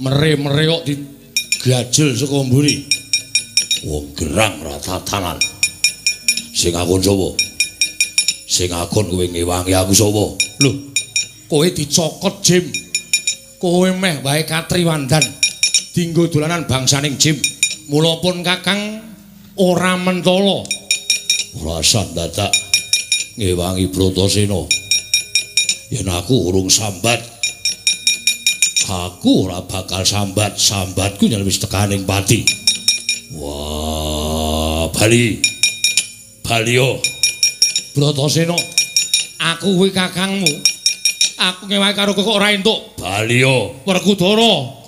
mere-mereok digajel saka mburi. Wong gerang ratatanan. Sing akon sapa? Sing akon kowe ngewangi aku sapa? Lho, kowe dicokot jim. Kowe meh wae katriwandan dinggo dolanan bangsaning jim. Mula pun Kakang ora mentala. Ora usah dadak ngewangi Bratasena. Yen aku urung sambat, aku ora bakal sambat, sambatku yen wis tekaning pati. Wah, Bali. Balio. Bratasena, aku kuwi kakangmu. Aku ngewahi karo kowe kok ora entuk. Balio, Werkudara.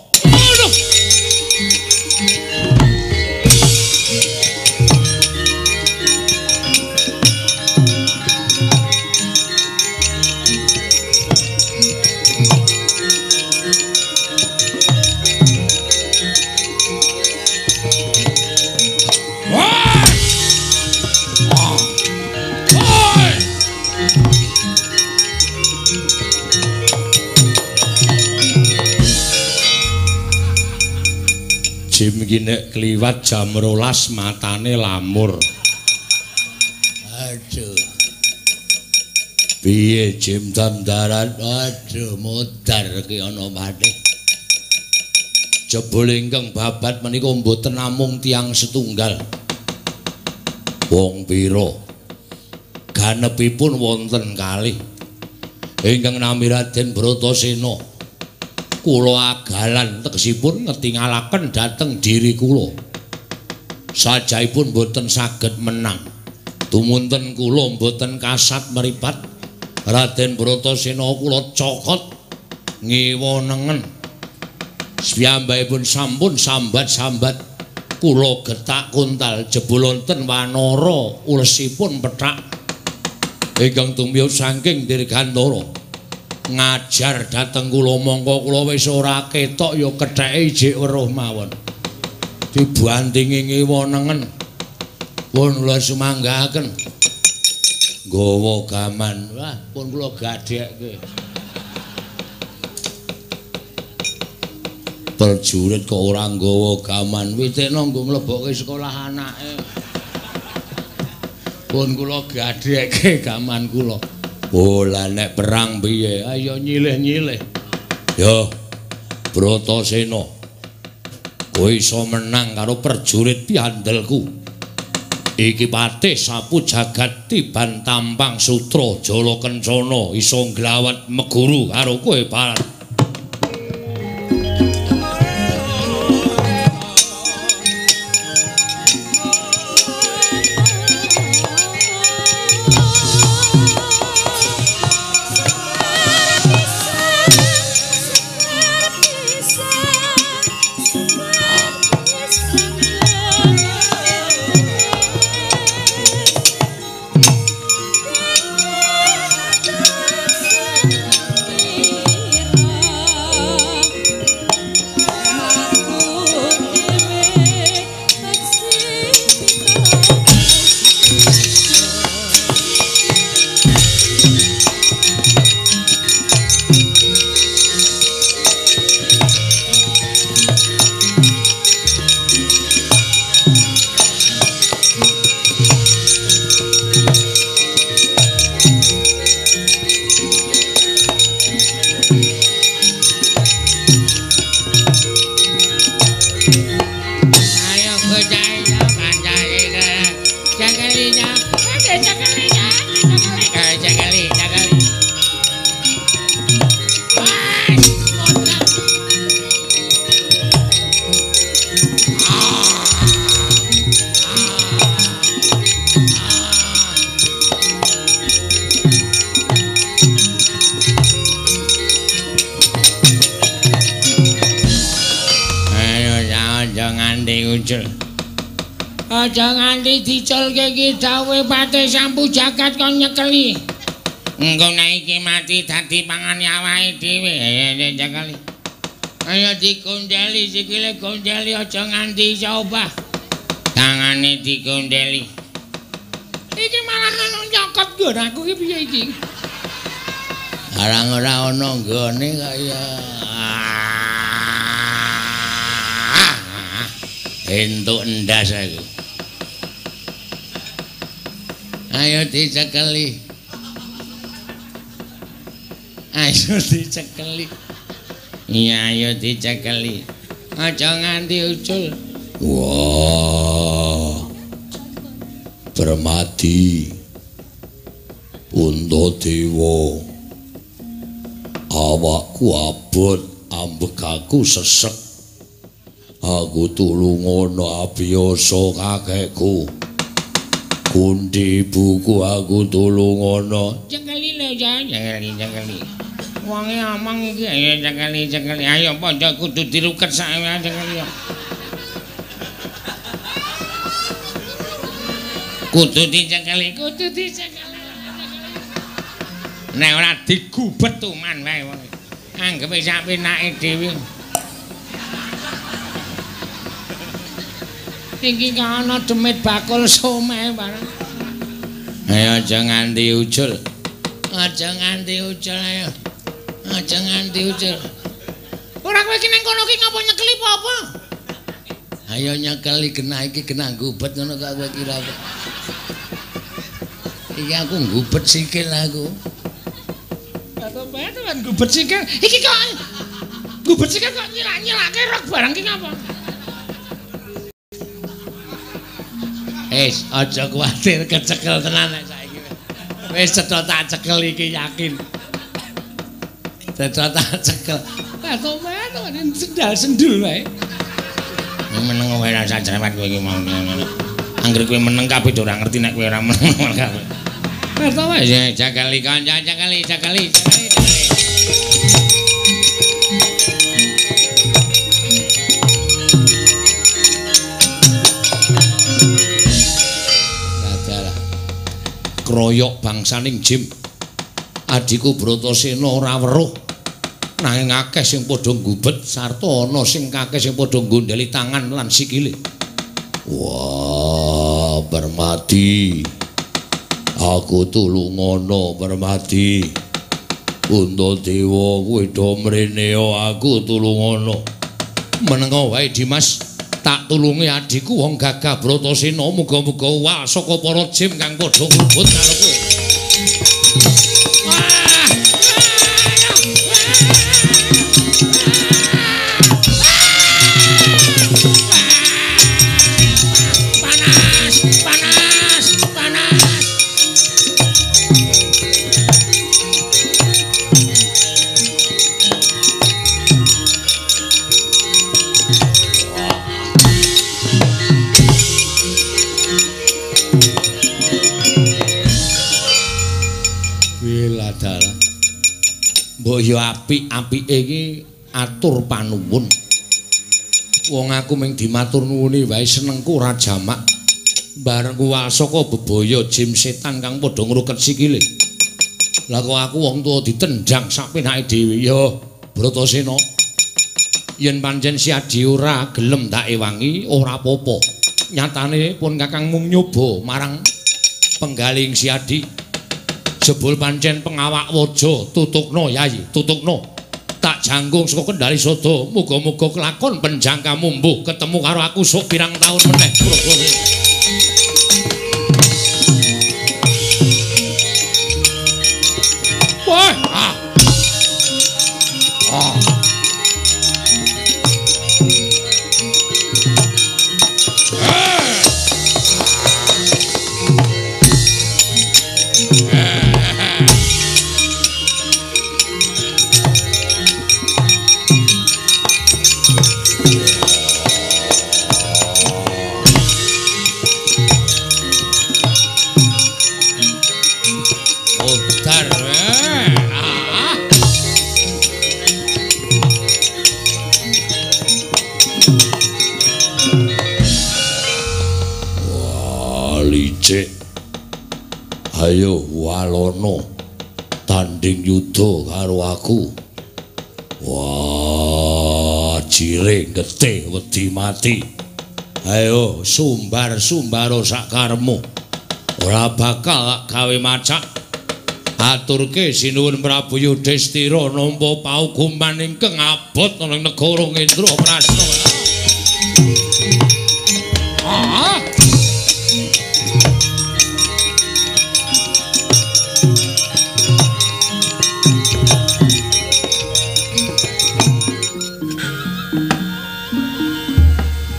iki nek kliwat jam 12 matane lamur. Aduh. Piye jam tandaran? Aduh modar ki ana maneh. Jebul ingkang babat menika mboten namung tiyang setunggal. Wong pira? Ganepipun wonten kalih. Ingkang nami Raden Brotoseno. Kula agalan tegesipun ngetingalaken dhateng diri kula. Sajaipun mboten saged menang. Tumunten kula mboten kasat meripat. Raden Brotoseno kula cokot ngiwonengen piyambakipun sampun sambat-sambat kula getak kuntal jebul wonten wanara ulesipun pethak ingkang tumiyos saking Dirgantara ngajar dhateng kula mongko kula wis ora ketok ya ketheke ijik weruh mawon dibantingi ngiwonengen pun kula sumanggahaken nggawa gaman. Wah pun kula gadhekke perjurit kok ora nggawa gaman witekno nggo mlebokke sekolah anake pun kula gadhekke gaman kula. Oh lah nek perang piye ayo nyilih-nyilih yo Brotoseno kowe iso menang karo perjurit piandelku iki patih sapu jagat tiban tampang sutra jala kencana iso nglawat meguru karo kowe Pak. Aja nganti dicolke iki dawuhe patih sampu jagat kon nyekeli. Engko nek iki mati dadi pangane awake dhewe. Nyekeli. Ayo dikondeli sikile gondeli aja nganti iso obah. Tangane dikondeli. Iki malah nang nyokot nggon aku iki piye iki? Arang ora ana nggone kaya entuk endas aku. Ayo dicekeli. Ayo dicekeli. Iya ayo dicekeli. Aja nganti ucul. Wah. Permadi. Puntadewa. Awakku abot, ambek aku sesek. Aku tulungono abiyasa kakekku. Kundi buku aku tulungono. Cekali lho ya, cekali. Wonge omong iki ayo cekali. Ayo padha kudu diruket sak cekali. Kudu dicekali. Nek ora digubet tuman wae wong. Anggepe sak penake dhewe. Iki ana demit bakul someh bareng. Ayo aja nganti ucul. Aja nganti ucul. Aja nganti ucul. Ora kowe iki nang kono iki ngapa nyekeli apa? Ayo nyakali kena iki kena gubet ngono kok kowe kira. Iki aku gubet sikil aku. Apa teman gubet sikil? Iki kok gubet sikil kok nyilak-nyilake rok barang ki ngapa? Wis aja kuwatir kecekel tenan nek saiki. Wis cetha tak cekel iki yakin. Cetha tak cekel. Kok wae to sendal sendul wae. Meneng wae rasa cerewet kowe iki mau. Angger kowe meneng kabeh ora ngerti nek kowe ora meneng kabeh. Kerta wae jagali kanca jagali. Dadalah. Kroyok bangsaning jim. Adiku Brotoseno ora weruh. Nanging akeh sing padha gubet sarta ana sing akeh sing padha gondheli tangan lan sikile. Wah, Permadi. Aku tulungono Permadi. Puntadewa kowe do mrene aku tulungono. Menenga wae Dimas, tak tulungi adikku wong gagah Brotoseno muga-muga wae saka para jim kang padha gubet karo kowe. Ya apik-apike iki atur panuwun. Wong aku ming dimatur nuwune wae senengku ora jamak. Bareng kuwasa kok bebaya jim setan kang padha ngruket sikile. Lah kok aku wong tuwa ditendang sak penake dhewe ya Brotoseno. Yen pancen si Adi ora gelem tak ewangi ora apa-apa. Nyatane pun Kakang mung nyoba marang penggaling si Adi. Jebul pancen pengawak waja tutukno Yayi tutukno tak jangkung saka Kendari Sada muga-muga kelakon penjangkamu mbuh ketemu karo aku sok pirang taun meneh wah ayo walono tanding yuda karo aku. Wah, jiring getih wedi mati. Ayo sumbar-sumbaro sakarmu. Ora bakal gawe macak. Aturke sinuwun Prabu Yudhistira nampa paukuman ingkang abot ing negara Indra Prasta.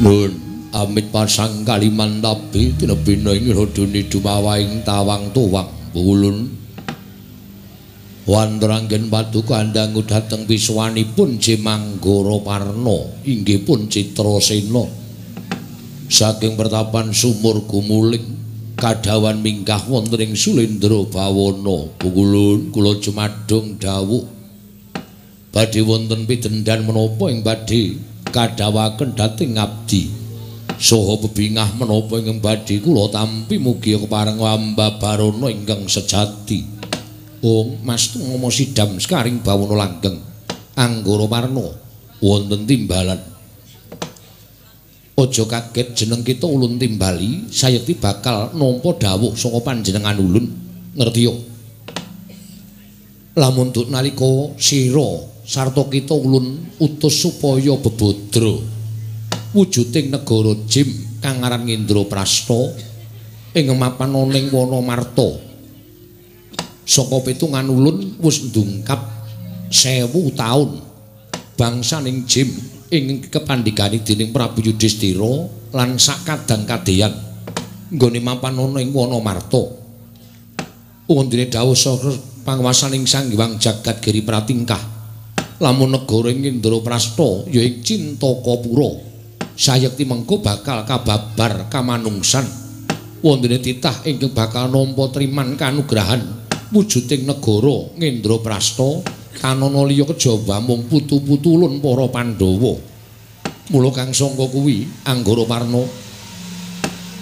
Nun amit pasang kaliman tapi tinebina ing rodone dumawaing tawang tuwang pulun wonten paduka ndang dhateng pisuwanipun Jemanggara Parna inggih pun Citrasena saking pertapan sumur gumuling kadhawan mingkah wonten ing Sulendra Bawana pulun kula jumadhung dawuh badhe wonten pidendhan menapa ing badhe kadhawaken dhateng abdi saha bebingah menapa ingkang badhe kula tampi mugi kepareng wamba barana ingkang sejati. Om Mas Tungama Sidam Skaring Bawana Langgeng Anggara Parna wonten timbalan. Aja kaget jeneng kita ulun timbali sayekti bakal nampa dawuh saka panjenengan ulun ngerti yo. Lamun duk nalika sira sarta kita ulun utus supaya bebodro wujuding negara Jim kang aran Indraprasta ing mapan ning Wanamarta saka pitungan ulun wis ndungkap 1000 taun bangsaning Jim ing kepandhikani dening Prabu Yudhistira lan sakadang kadheyan nggone mapan ning Wanamarta. Undine dawuh saka panguwasaning Sanghyang Jagadgiri Pratingkah lamun negara Indraprasta ya ing Cintakapura sayekti mengko bakal kababar kamanungsan wondene titah ingkang bakal nampa triman kanugrahan wujuding negara Indraprasta kanana liya Jawa mung putu-putulun para Pandhawa. Mula kang sangka kuwi Anggarawarna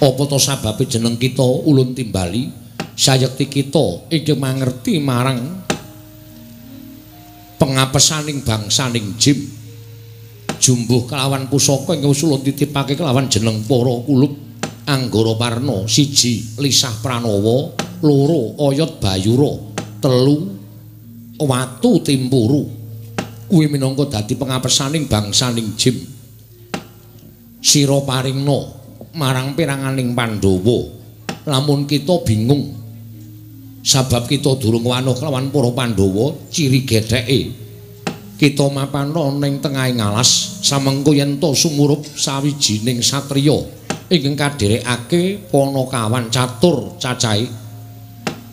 apa ta sababe jeneng kita ulun timbali sayekti kita ingkang mangerti marang pengapesaning bangsaning Jim jumbuh kelawan pusaka ingkang usul titipake kelawan jeneng para kulub Anggarawarna 1 Lisah Pranawa, 2 Oyot Bayura, 3 Watu Timpuru. Kuwi minangka dadi pengapesaning bangsaning Jim. Sira paringna marang piranganing Pandhawa lamun kita bingung sabab kita durung wanuh kelawan para Pandhawa, ciri gedheke kita mapana ning tengahing alas samengko yen ta sumurup sawijining satriya ingkang kadherekake Panakawan catur cacahe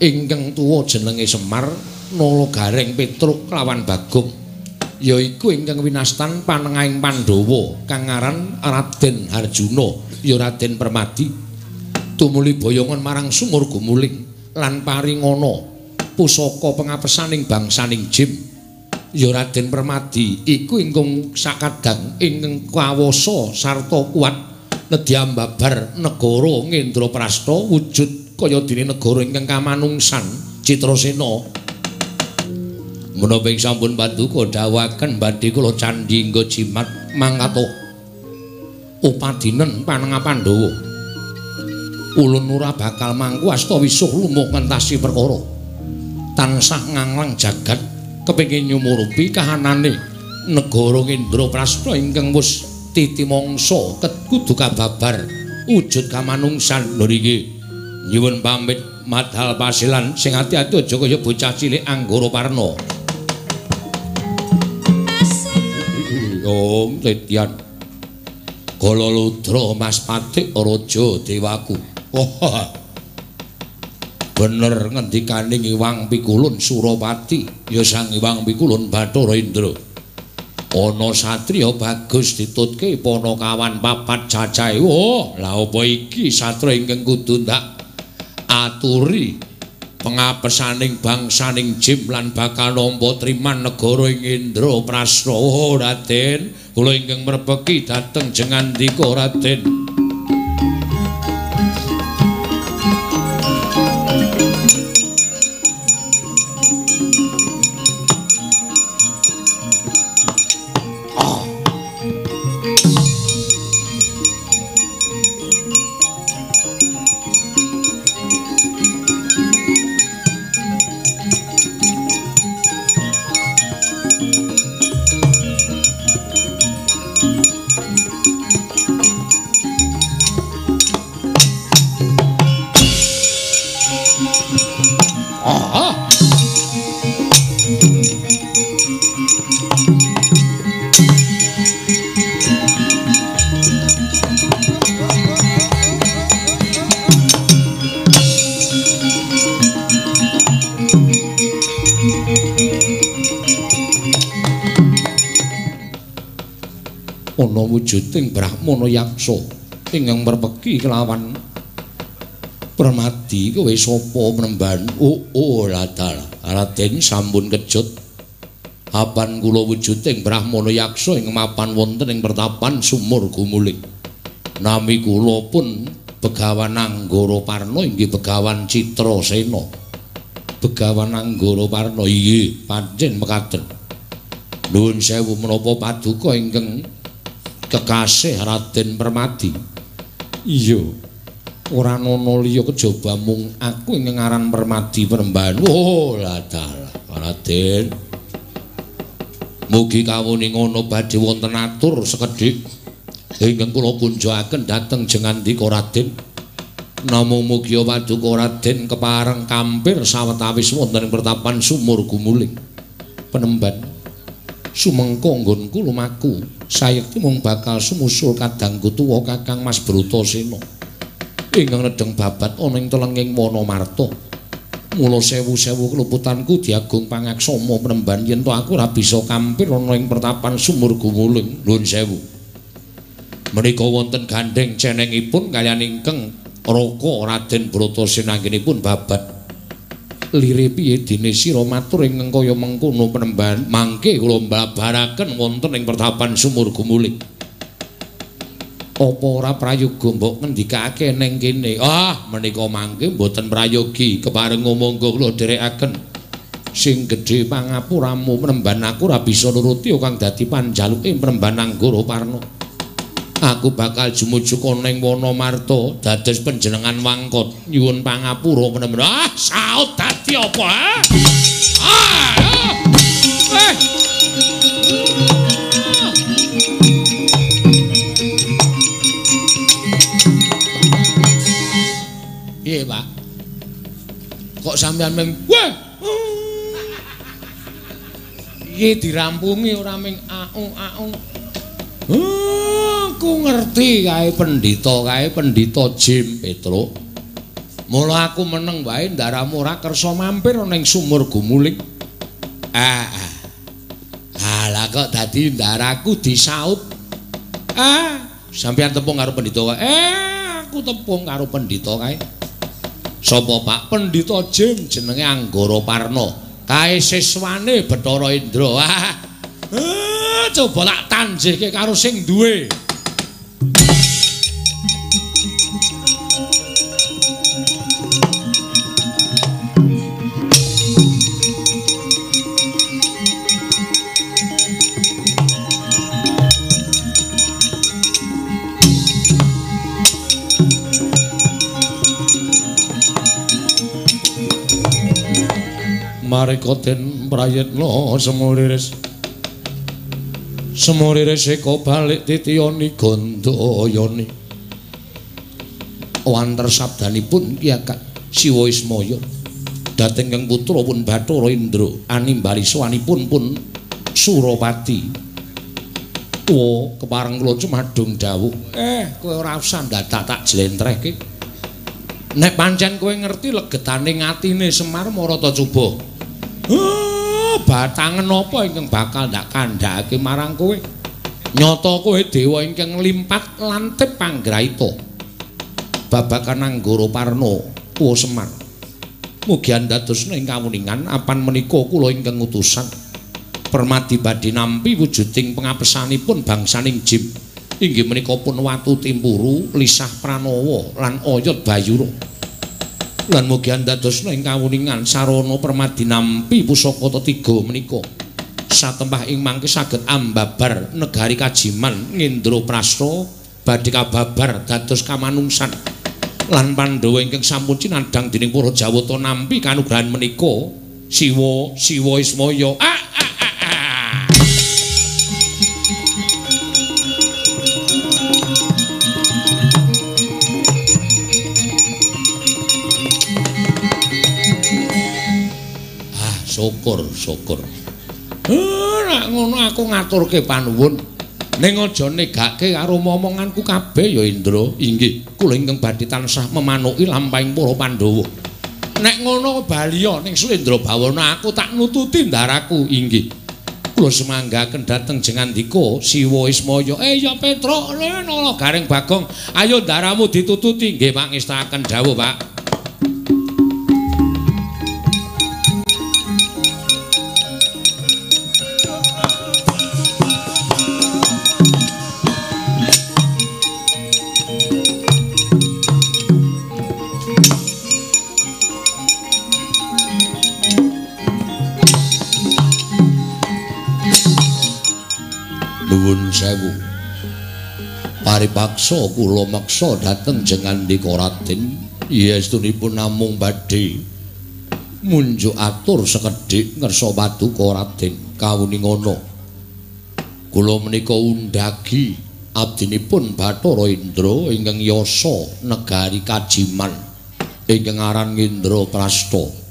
ingkang tuwa jenenge Semar Nalagareng Petruk kelawan Bagong, yaiku ingkang winastan panengahing Pandhawa kang aran Raden Harjuna ya Raden Permadi tumuli boyongan marang sumur gumuling lan paringana pusaka pengapesaning bangsaning Jim ya Raden Permadi iku ingkang sakadang ingkang kawasa sarta kuat nedhi ambabar negara Indraprasta wujud kaya dene negara ingkang kamanungsan Citrasena. Menapa ing sampun paduka dawuhaken badhe kula candhi nggo jimat mangkatuh upadinen panengah Pandhawa. Ulun ora bakal mangku asta wisuh lumuh ngentasi perkara. Tansah nganglang jagat kepengin nyumurupi kahanane negara Indraprasta ingkang wis titi mangsa kudu kababar wujud kamanungsan. Lho niki nyuwun pamit madhal pasilan sing ati-ati aja kaya bocah cilik Anggarawarna. Om Tetian Kala Ludra Mas Patik Raja Dewaku. Oh, bener ngendikane Hyang Pikulun Surawati ya Sang Hyang Pikulun Bathara Indra. Ana satriya bagus ditutke Panakawan 4 cacahe. Oh, lha apa iki satriya ingkang kudu ndak aturi pengapesaning bangsaning Jim lan bakal nampa triman negara ing Indraprasta. Oh, Raden, kula ingkang merpeki dhateng jengandika Raden. Wujuding Brahmana Yaksa ingkang merpeki kelawan Permadi. Kowe sapa Mremban? Oh, Raden sampun kejut. Apan kula wujuding Brahmana Yaksa ing mapan wonten ing pertapan sumur gumuling. Nami kula pun Begawan Anggarawarna inggih Begawan Citrasena. Begawan Anggarawarna inggih pancen mekaten. Nuwun sewu menapa paduka ingkang kekasih Raden Permadi. Iya, ora ana liya kejaba mung aku ing ngaran Permadi Peremban. Oh, dalah Raden, mugi kawuning ana badhe wonten atur sekedhik ingkang kula kunjuaken dhateng Jengandika Raden. Namo mugia paduka Raden kepareng kampir sawetawis wonten ing pertapan sumur gumuling. Penemban sumengko nggonku lumaku sayekti mung bakal sumusul kadangku tuwa Kakang Mas Brotoseno ingkang nedheng babat ana ing telenging Wanamarta. Mula sewu-sewu keluputanku diagung pangaksama penemban yen to aku ora bisa kampir ana ing pertapan sumur gumuling. Nuwun sewu. Menika wonten gandeng cenengipun kaliyan ingkang Roko Raden Brotoseno anggenipun babat lire piye dene sira matur ingkang kaya mengkono penemban mangke kula babaraken wonten ing pertapan sumur gumuling. Apa ora prayoga mbok ngendikake ning kene? Ah, menika mangke mboten prayogi, kepareng monggo kula dherekaken sing gedhe pangapuramu penemban. Aku ora bisa nuruti kang dadi panjaluke penemban Anggara Parna. Aku bakal jumujuk ning Wanamarta dados panjenengan wangkot nyuwun pangapura menawi. Ah, saut dadi apa? Ah, piye, Pak? Kok sampean meng weh. Iki dirampungi ora meng aung-aung. Aku ngerti kae pendhita Jim Petruk. Mula aku meneng wae ndaramu ora kersa mampir ning sumur gumuling. Lah kok dadi ndaraku disaut. Sampeyan tepung karo pendhita wae. Aku tepung karo pendhita kae. Sapa, Pak? Pendhita Jim jenenge Anggara Parna. Kae siswane Bathara Indra. Coba tak tanjihke karo sing duwe. Mareka den prayitna semuriris. Semurire seko balik titiyoni Gandayani. Wanter sabdanipun Ki Kakang Siwa Ismaya dhateng kang putra pun Bathara Indra animbali swanipun pun Surapati. Wo kepareng kula cumadung dawuh. Kowe ora usah dadak tak jlentrehke. Nek pancen kowe ngerti legetane atine Semar Marata coba. Batangan apa ingkang bakal ndak kandhake marang kowe? Nyata kowe dewa ingkang limpat lantip panggraita babakan Anggara Parna kuwo Semar. Mugi andados ing kawuningan apan menika kula ingkang utusan permadi badhe nampi wujuding pengapesanipun bangsaning Jim. Inggih menika pun watu timpuru lisah pranawa lan oyot bayura. Lan mugi andadosna ing kawuningan sarana permadi nampi pusaka Tatiga menika satempah ing mangke saged ambabar negari Kajiman Ngendraprasta badhe kababar dados kamanungsan lan Pandhawa ingkang sampun cinandhang dening para Jawata nampi kanugrahan menika Siwa Ismaya. Syukur. Nek ngono aku ngaturke panuwun. Ning aja negake karo momonganku kabeh ya Indra. Inggih, kula ingkang badhe tansah memanuki lampahing para Pandhawa. Nek ngono baliya ning Slendra Bawana aku tak nututi ndaraku. Inggih. Kula semanggaken dhateng Jengandika Siwa Ismaya. Ya Petruk, Nala Garing Bagong, ayo ndaramu ditututi. Nggih, mangestaken dawuh, Pak. Sewu paripaksa kula meksa dhateng Jengandika Raden yestunipun namung badhe munjuk atur sekedhik ngersa paduka Raden. Kawuning ana kula menika undhagi abdinipun Bathara Indra ingkang yasa negari Kajiman ingkang aran Indraprasta.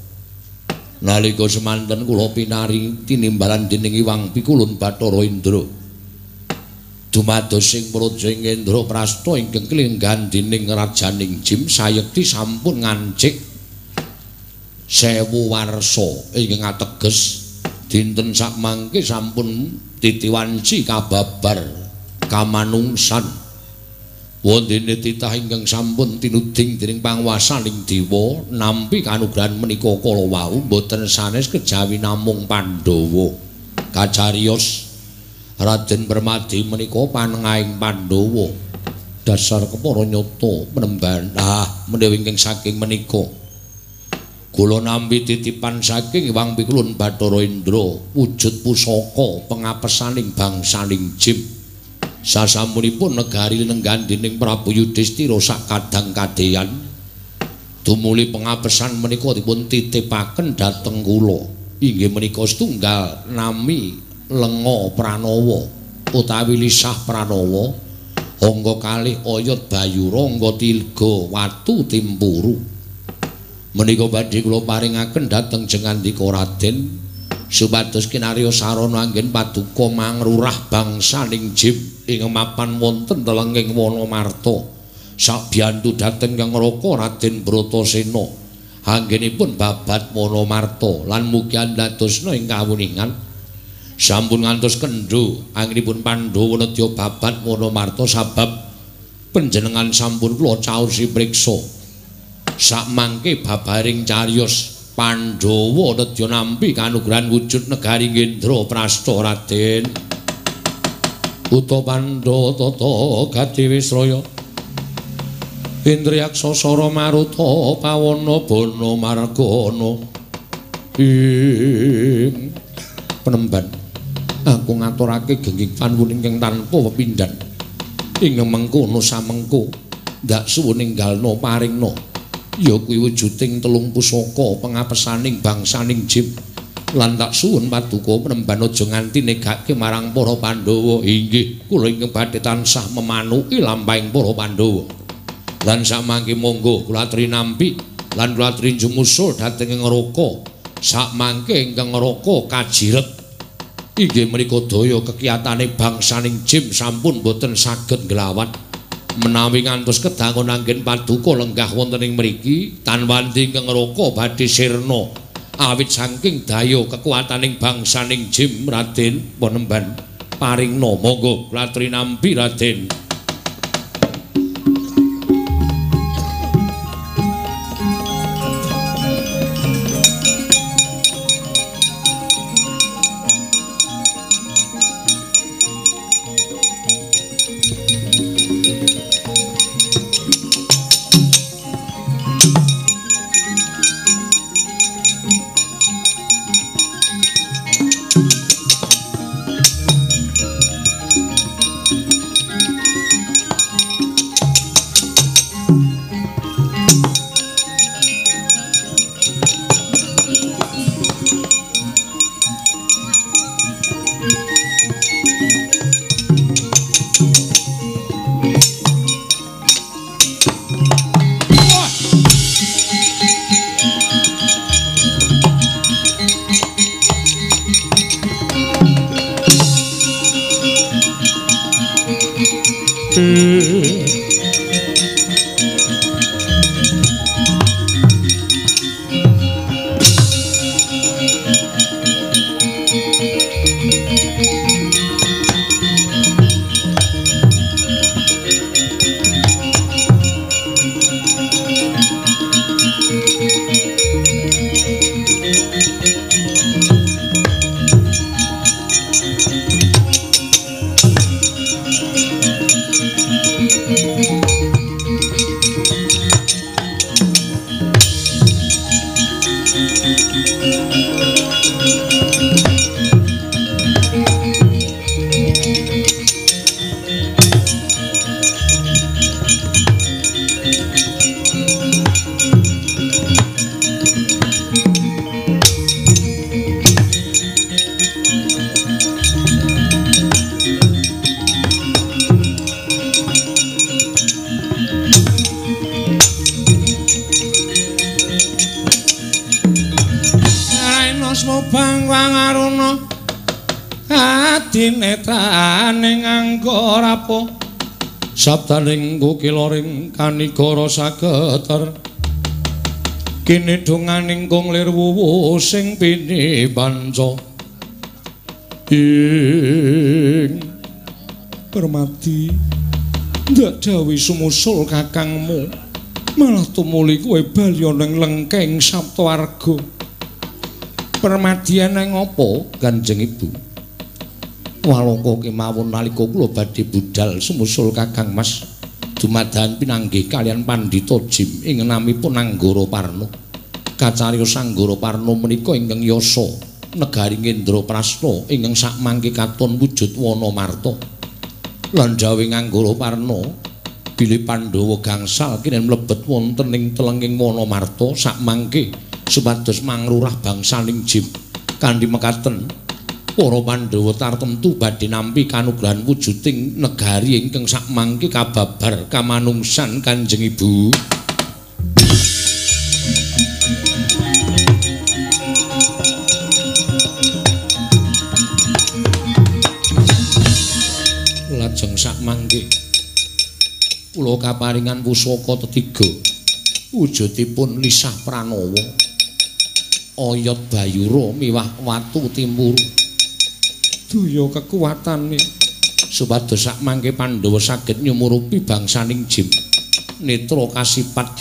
Nalika semanten kula pinari tinimbalan dening Hyang Pikulun Bathara Indra. Dumados ing praja Indraprasta ingkang klenggan dening rajaning Jim sayekti sampun ngancik 1000 warsa ingkang ateges dinten sakmangke sampun titiwanci kababar kamanungsan. Wondene titah ingkang sampun tinuding dening panguwasaning dewa nampi kanugrahan menika kala wau boten sanes kejawi namung Pandhawa. Kacarios Raden Permadi menika panengahing Pandhawa. Dasar kepara nyata penembanah menawi ingkang saking menika. Kula nampi titipan saking Hyang Pikulun Bathara Indra wujud pusaka pengapesaning bangsaning Jim. Sasampunipun negari lenenggan dening Prabu Yudhistira sakadang kadeyan dumuli pengapesan menika dipun titipaken dhateng kula inggih menika setunggal nami Lenga Pranawa utawi Lisah Pranawa angka kalih Oyot Bayura angka tiga Watu Timpuru menika badhe kula paringaken dhateng jengandika Raden supados kinarya sarana anggen paduka mangrurah bangsaning Jim ing mapan wonten telenging Wanamarta sabiyantu dhateng kang raka Raden Bratasena anggenipun babat Wanamarta lan mugi andhadosna ing kawuningan sampun ngantos kendho anggenipun Pandhawa nedya babat Wanamarta sabab panjenengan sampun kula caos priksa sakmangke babaring cariyos Pandhawa nedya nampi kanugrahan wujud negari Indraprasta Raden Uta Pandha tata Gatiwisraya Indriyaksa Sara Maruta Pawana Bana Margana ing penemban aku ngaturake gengging panuwun ingkang tanpa pepindhan ing mengkono samengko ndak suwun ninggalna paringna ya kuwi wujuding telung pusaka pengapesaning bangsaning Jim lan tak suwun paduka penemban aja nganti negake marang para Pandhawa. Inggih kula ingkang badhe tansah memanuki lampahing para Pandhawa lan samangke monggo kula trinampi lan kula trinjumusul dhateng ing neraka sakmangke ingkang neraka kajiret inggih menika daya kekiyatane bangsaning Jim sampun boten saged nglawat menawi ngantos kedangon anggen paduka lenggah wonten ing mriki tanwanti ingkang neraka badhe sirna awit saking daya kekuataning bangsaning Jim. Raden panemban paringna monggo kula trinampi Raden. tresno bangwang aruna atine trane nganggo rapo sabdaning kukiloring kanigara sageter kini dunganing kung lir wuwu sing pini banca ing Permati ndak dawi sumusul kakangmu malah tumuli kowe balya ning lengkeng Saptawarga. Permadian nang apa Kanjeng Ibu? Walaka kemawon nalika kula badhe budhal sumusul Kakang Mas dumadahan pinanggih kalian Pandhita Jim ing namipun Anggara Parna. Kacariyos Anggara Parna menika ingkang yasa negari Ngendraprasna ingkang sakmangke katon wujud wana marta. Lan jawing Anggara Parna bilih Pandhawa gangsal kene mlebet wonten ing telenging Wanamarta sakmangke supados mangrurah bangsaning Jim kanthi mekaten para Pandhawa tartemtu badhe nampi kanugrahan wujuding negari ingkang sakmangke kababar kamanungsan Kanjeng Ibu. Mangke kula kaparingan pusaka ketiga wujudipun lisah pranawa oyot bayura miwah watu timur daya kekuatane supados sak mangke Pandhawa saged nyumurupi bangsaning Jim netra kasipat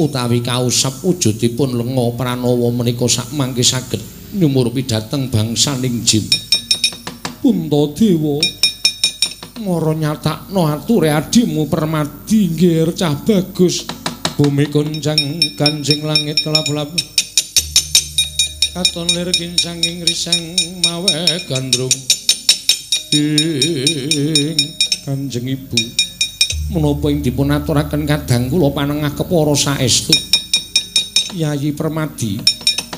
utawi kausap wujudipun lenga pranawa menika sak mangke saged nyumurupi dhateng bangsaning Jim Puntadewa ngoro nyatakno ature adimu Permadi nggih cah bagus bumi kunjang Kanjeng langit kelap-kelap katon lir kincang ing risang mawe gandrung ing Kanjeng Ibu menapa ing dipun aturaken kadang kula panengah kepara saestu Yayi Permadi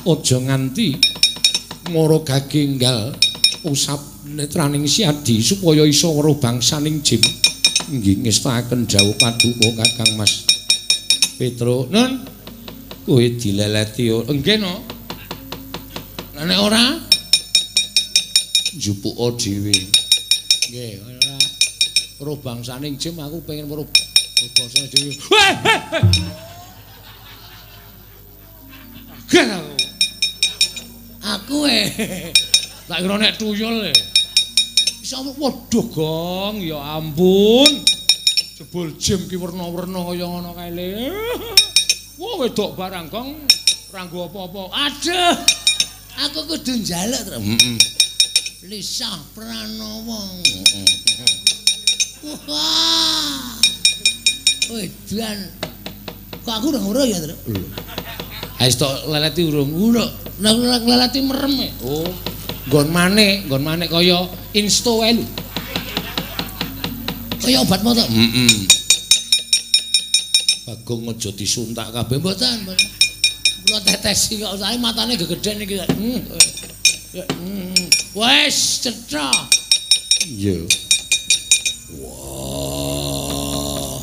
aja nganti ngoro gagenggal usap netraning siadi supaya iso weruh bangsaning Jim nggih ngestaken dawuh paduka Kakang Mas Petro. Nun kowe dileleti nggih no nek ora njupuka dhewe nggih ora weruh bangsaning Jim aku pengen weruh basa dhewe aku tak kira nek tuyul waduh gong ya ampun jebul Jim ki werna-werna kaya ngono kae. Wah wedok barang gong ora nggo apa-apa. Aduh aku kudu njaluk to. Lisah Pranawa. Wah. Wedan kok aku ora nguruk ya to. Ha wis tok leleti urung nguruk. Nek leleti merem ya. Oh. Nggon manik kaya insto wae lho. Kaya obat moto. Bagong aja disuntak kabeh mboten. Kula tetesi kok sae matane gegeden iki. Wes cetha. Iya. Wah.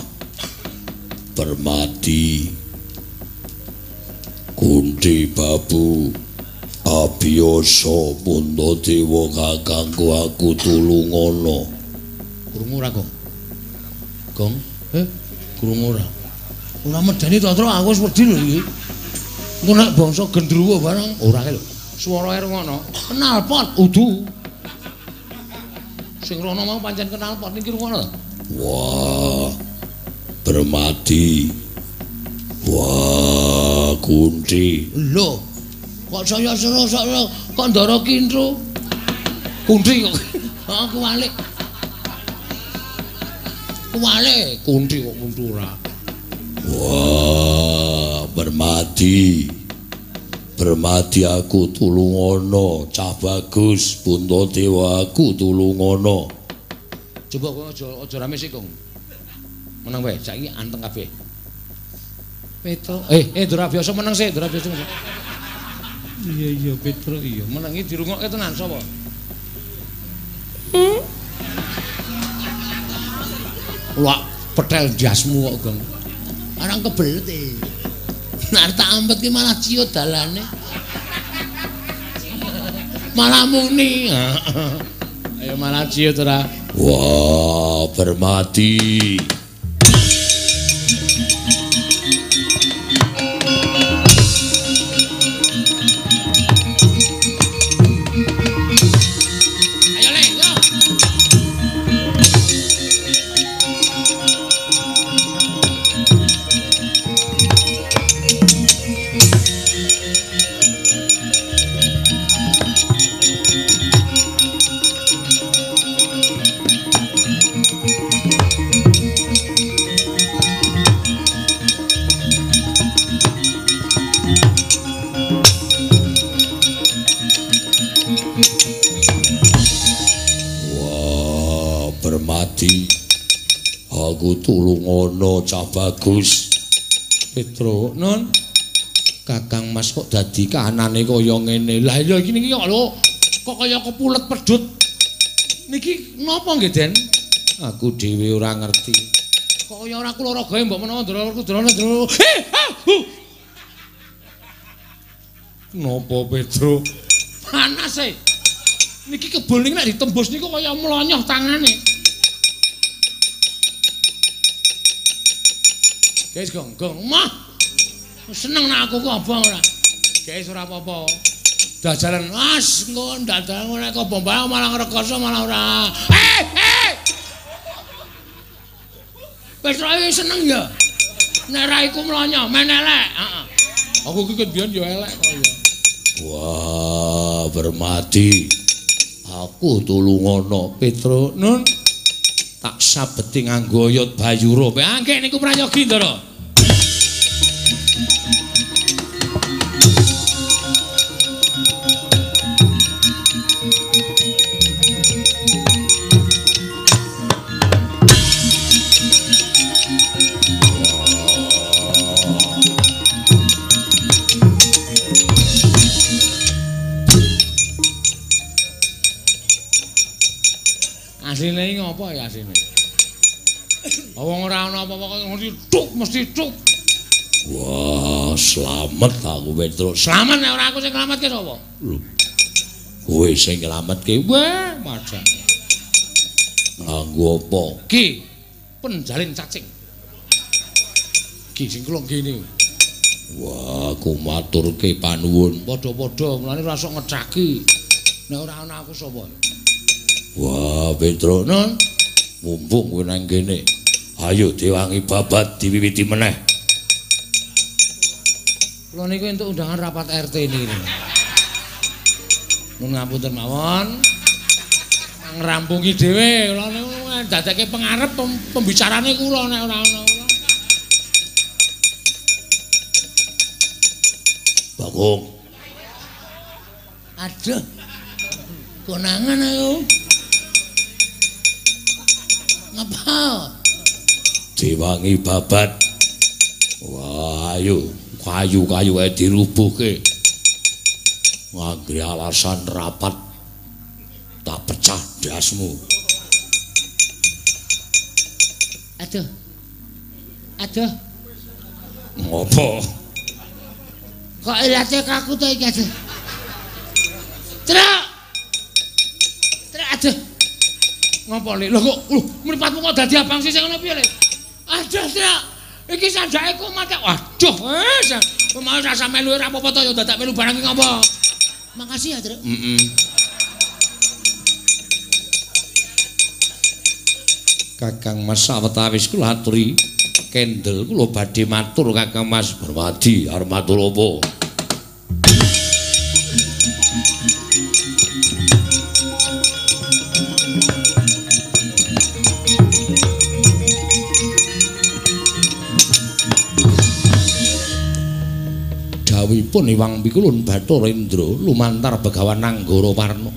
Permadi. Kunthi babu. Abiyasa Puntadewa kakangku aku tulungono. Krungu ora, Gong? Gong? Krungu ora. Ora medeni to, Tru, aku wis wedi lho iki. Engko nek bangsa Gendruwo barang ora kae lho. Swarae rungono. Kenal pot udu. Sing rono mau pancen kenal pot niki rungono to. Wah. Permadi. Wah, Kunthi. Lho. Kok saya seru-seru kok ndara kintru Kunthi kok aku walik walik Kunthi kok muntura. Wah Permadi Permadi aku tulungono cah bagus Puntadewa aku tulungono. Coba kok aja rame sik Kong menang wae saiki anteng kabeh Petro Durabiyasa menang sik Durabiyasa. Iya iya Petro iya menangi dirungokke tenan sapa? Lak petel jasmu kok Gong. Arang kebelet e. Nek tak ampet ki malah ciut dalane. malah muni. Ayo malah ciut ora. Wah, bermati. Tulungono cah bagus Petro non kakang mas kok dadi kanane kaya ngene lah ya iki niki kok lho kok kaya kepulet pedhut niki napa nggih Den aku dhewe ora ngerti kok kaya ora kula ragae mbok menawa ndoro napa Petro panas e niki kebul niki nek ditembus niku kaya mlonyoh tangane. Guys gonggong mah seneng nek aku kok abang ora. Guys ora apa-apa. Dajalan as ngono dajalan ora kok bombang malah rekoso malah ora. Eh. Wis ora seneng ya. Nek ra iku mlonyo men elek. Heeh. Aku iki mbiyen yo elek kok ya. Wah, bermati. Aku tulungono Petro nun. Tak sabeti nganggo oyot Bayura. Angke niku prayogi Ndara. Asine iki ngopo ya asine? Wong ora ana apa-apa mesti tuk. Wah, slamet aku Petruk. Slamet nek ora aku sing nglametke sapa? Lho. Kowe sing nglametke. Wah, madan. Nganggo apa? Ki, penjalin cacing. Ki sing kula ngene. Wah, aku maturke panuwun. Padha-padha mulane ora sok ngecaki. Nek ora ana aku sapa? Wah, Petro, non, mumpung kowe nang kene. Ayo diwangi babat diwiwiti meneh. Kula niku entuk undangan rapat RT niki. Nuwun ngapunten mawon. Ngrampungi dhewe kula niku dadekke pengarep pembicarane kula nek ora ana kula. Bagong. Aduh. Konangan aku. Ngapa? Diwangi babat. Wah, ayo kayu-kayu ae dirubuhke. Nganggo alasan rapat tak pecah dasmu. Aduh. Aduh. Ngopo? Kok ilate kaku to iki, aduh. Truk. Truk aduh. Ngopo lho kok lho mripatmu kok dadi abang sing ngono piye lho aduh Trak iki sandake kok mate waduh wis mau rasa melu ora apa-apa to ya dadak melu barang iki ngopo makasih ya Trak Kakang Mas sawetawis kula aturi kendel kula badhe matur Kakang Mas Berwadi armatur opo pun Iwang Pikulun Bathara Indra lumantar Begawan Nanggara Warna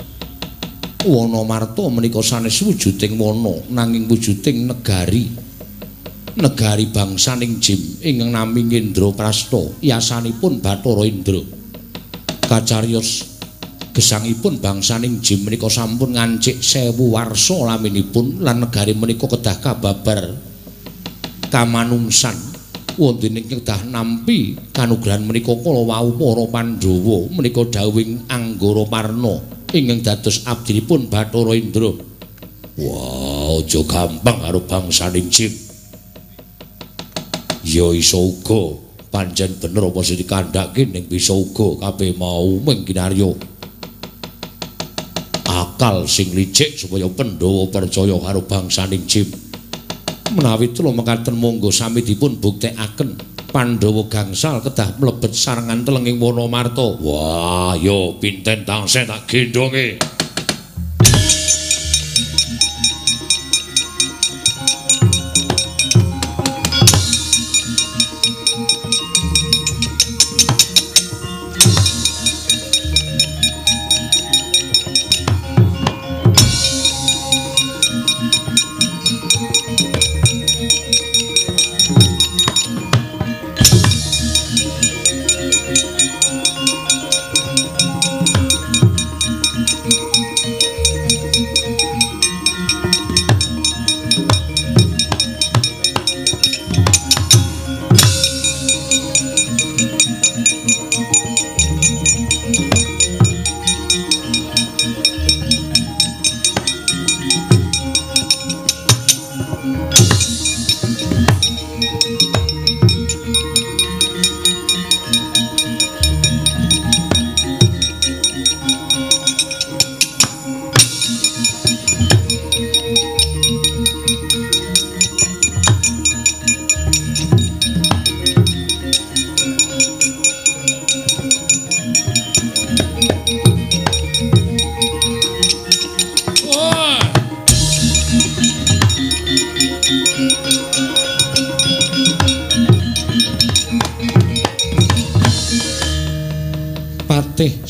Wana Marta menika sanes wujuding wana nanging wujuding negari negari bangsaning Jim ingkang nami Indraprasta yasanipun Bathara Indra kacariyos gesangipun bangsaning Jim menika sampun ngancik 1000 warsa laminipun lan negari menika kedah kababar kamanungsan wonten ing kedah nampi kanugrahan menika kala wau para Pandhawa menika dawuhing Anggarawarna ingkang dados abdinipun Bathara Indra. Wow, aja gampang karo bangsaning jin. Ya iso uga pancen bener apa sing dikandhake ning bisa uga kabeh mau mengkinarya. Akal sing licik supaya Pandhawa percaya karo bangsaning jin. Menawi telu mekaten monggo sami dipun buktekaken. Pandhawa gangsal kedah mlebet sarengan telenging Wanamarta. Wah, yo pinten tanseh tak gendhonge.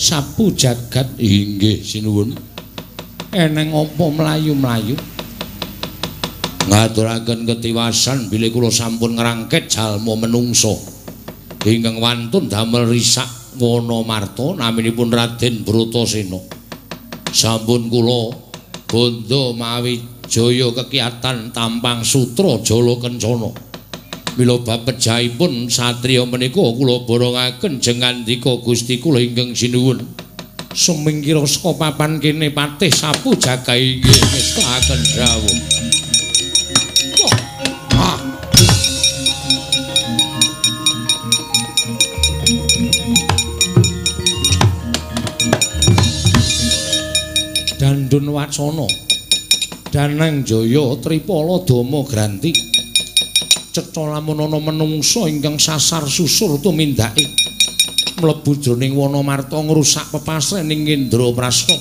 Sapu jagat inggih sinuwun. Eneng apa mlayu-mlayu? Ngaturaken ketiwasan bilih kula sampun ngrangket jalma menungso ingkang wantun damel risak Wanamarta naminipun Raden Bratasena. Sampun kula bandha mawi jaya kekiyatan tampang sutra jala kencana. Mila bab pejahipun satriya menika kula borongaken jengandika Gusti kula ingkang sinuwun. Sumingkira saka papan kene patih sapu jagat inggih mestakaken dawuh. Dandun wacana Danang Jaya Tripala Dama Granti. Cetha lamun ana menungsa ingkang sasar susur tumindake mlebu jroning Wanamarta ngrusak pepasrening Indraprasta.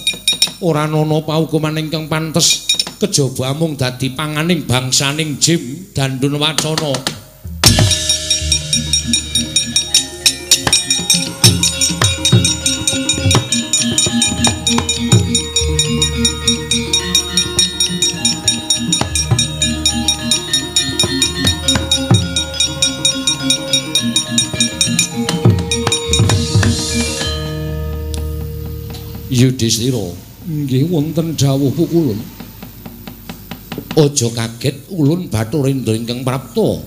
Ora ana paukuman ingkang pantes kejaba mung dadi panganing bangsaning jin. Dandun wacana Yudhistira, nggih wonten dawuh pukulun. Aja kaget ulun Bathara Indra ingkang prapta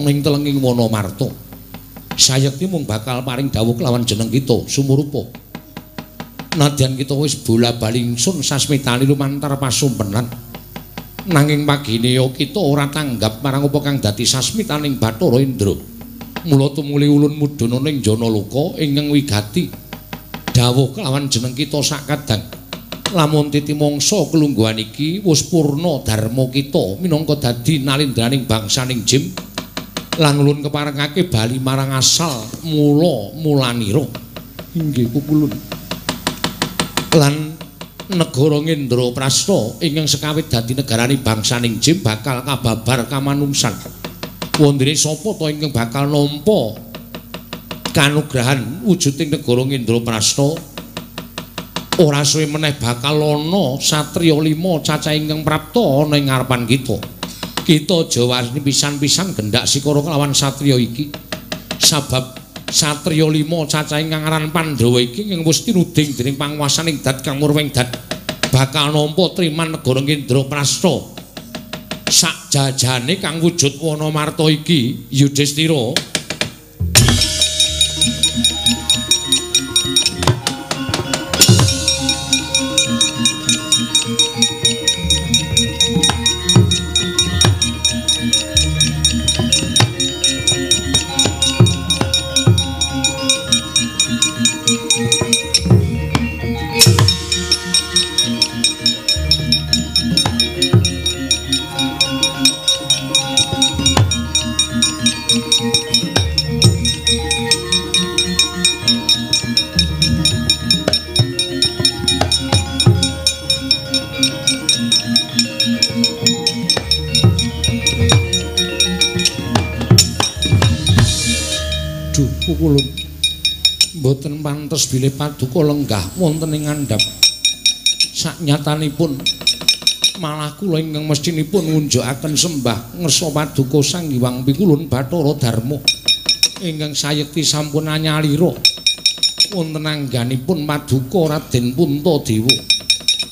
ning telenging Wanamarta. Sayekti mung bakal paring dawuh kelawan jeneng kita sumurupa. Nadyan kita wis bola-bali ingsun sasmitani lumantar pasumpenan. Nanging pagine ya kita ora tanggap marang apa kang dadi sasmitaning Bathara Indra. Mula tumuli ulun mudhun ning jana loka ingkang wigati. Dawuh kelawan jeneng kita sakadang. Lamun titi mangsa kelungguhan iki wis purna dharma kita minangka dadi nalindraning bangsaning jin lan ulun keparengake bali marang asal mula-mulanira. Inggih kukulun. Lan negara Indraprasta ingkang sekawit dadi negarane bangsaning jin bakal kababar kamanungsan. Wondene sapa ta ingkang bakal nampa kanugrahan wujuding negara Indraprasta? Ora suwe meneh bakal ana satriya 5 cacah ingkang prapta ana ing ngarepan kita. Kita jawasni pisan-pisan gendak sikara kelawan satriya iki. Sabab satriya 5 cacah ingkang aran Pandhawa iki ing wis tinuding dening panguwasaning Dat Kang Murwengdat bakal nampa triman negara Indraprasta. Sak jajane kang wujud Wanamarta iki, Yudhistira. Aduh pukul mboten pantes bilih paduka lenggah wonten ing ngandhap. Saknyatanipun malah kula ingkang mestinipun ngunjukaken sembah ngersa paduka Sang Hyang Pikulun Bathara Darma ingkang sayekti sampun anyalira wonten angganipun paduka Raden Puntadewa.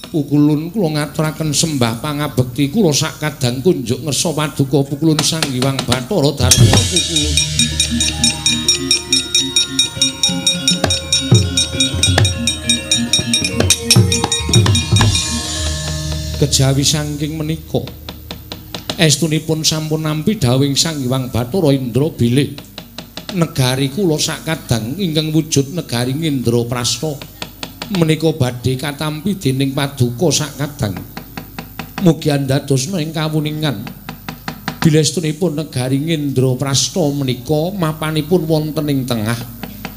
Pukulun kula ngaturaken sembah pangabekti kula sakadang kunjuk ngersa paduka Pukulun Sang Hyang Bathara Darma. Pukulun kejawi saking menika estunipun sampun nampi dawing Sang Hyang Bathara Indra bilih negari kula sakadang ingkang wujud negari Indraprasta menika badhe katampi dening paduka sakadang mugi andhadosna ing kawuningan bilih estunipun negari Indraprasta menika mapanipun wonten ing tengah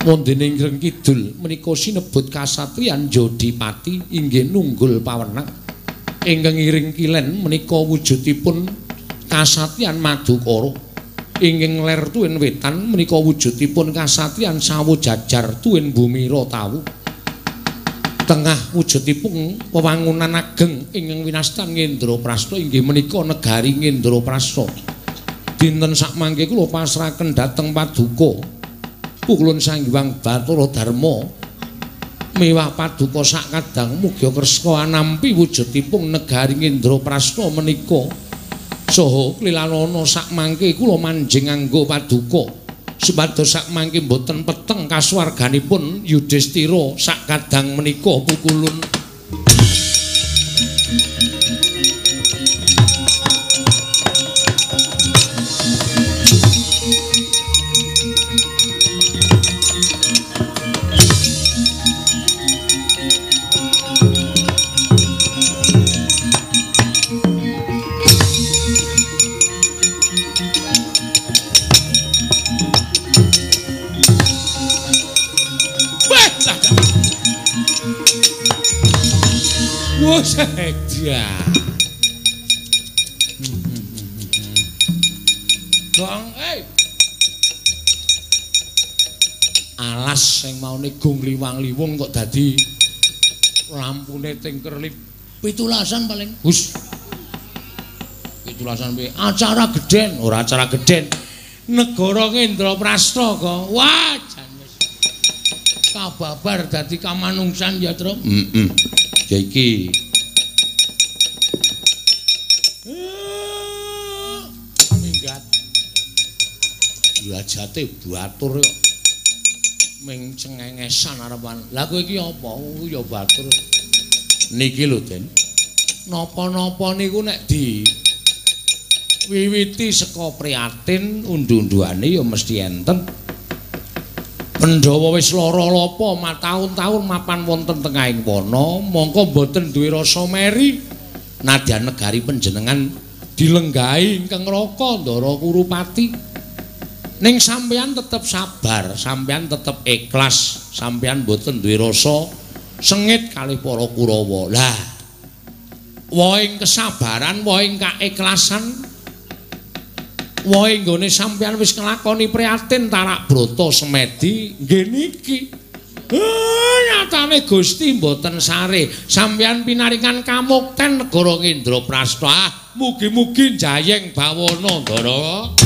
wonten ing Greng Kidul menika sinebut kasatriyan Jodipati inggih nunggul pawenang ingkang ngiring kilen menika wujudipun kasatriyan Madukara ingkang ler tuwin wetan menika wujudipun kasatriyan Sawojajar tuwin bumi Ratawu tengah wujudipun wewangunan ageng ingkang winastan Indraprasta inggih menika negari Indraprasta. Dinten sakmangke kula pasrahaken dhateng paduka Pukulun Sang Hyang Bathara Darma miwah paduka sakadang mugi kersa anampi wujudipun negari Indraprasta menika saha klilanana sakmangke kula manjing nganggo paduka supados sakmangke boten peteng kasuwarganipun Yudhistira sakadang menika. Pukulun ya. Dong, alas sing maune gong liwang-liwung kok dadi lampune tingkerlip. 17-an paling. Hus. 17-an piye? Acara gedhen, ora acara gedhen. Negara Indraprasta kok. Wah, jan wis. Kababar dadi kamanungsan ya, Trum. Heeh. Ya iki jate batur kok ming cengengesan arepan. Lah kowe iki apa? Ya batur. Niki lho, Den. Napa-napa niku nek di wiwiti saka priatin undu-unduane ya mesti enten. Pandhawa wis lara lapa mataun-taun mapan wonten tengahing wana, mongko boten duwe rasa meri. Nadyan negari panjenengan dilenggahi ingkang Raka Ndara Kurupati. Ning sampeyan tetep sabar, sampeyan tetep ikhlas, sampeyan boten duwe rasa sengit kalih para Kurawa. Lah, wae ing kesabaran, wae ing kaikhlasan, wae nggone sampeyan wis nglakoni priatin tarak brata semedi nggih niki. Nyatane Gusti boten sare, sampeyan pinaringan kamukten negara Indraprasta. Mugi-mugi njayeng bawana, Ndara.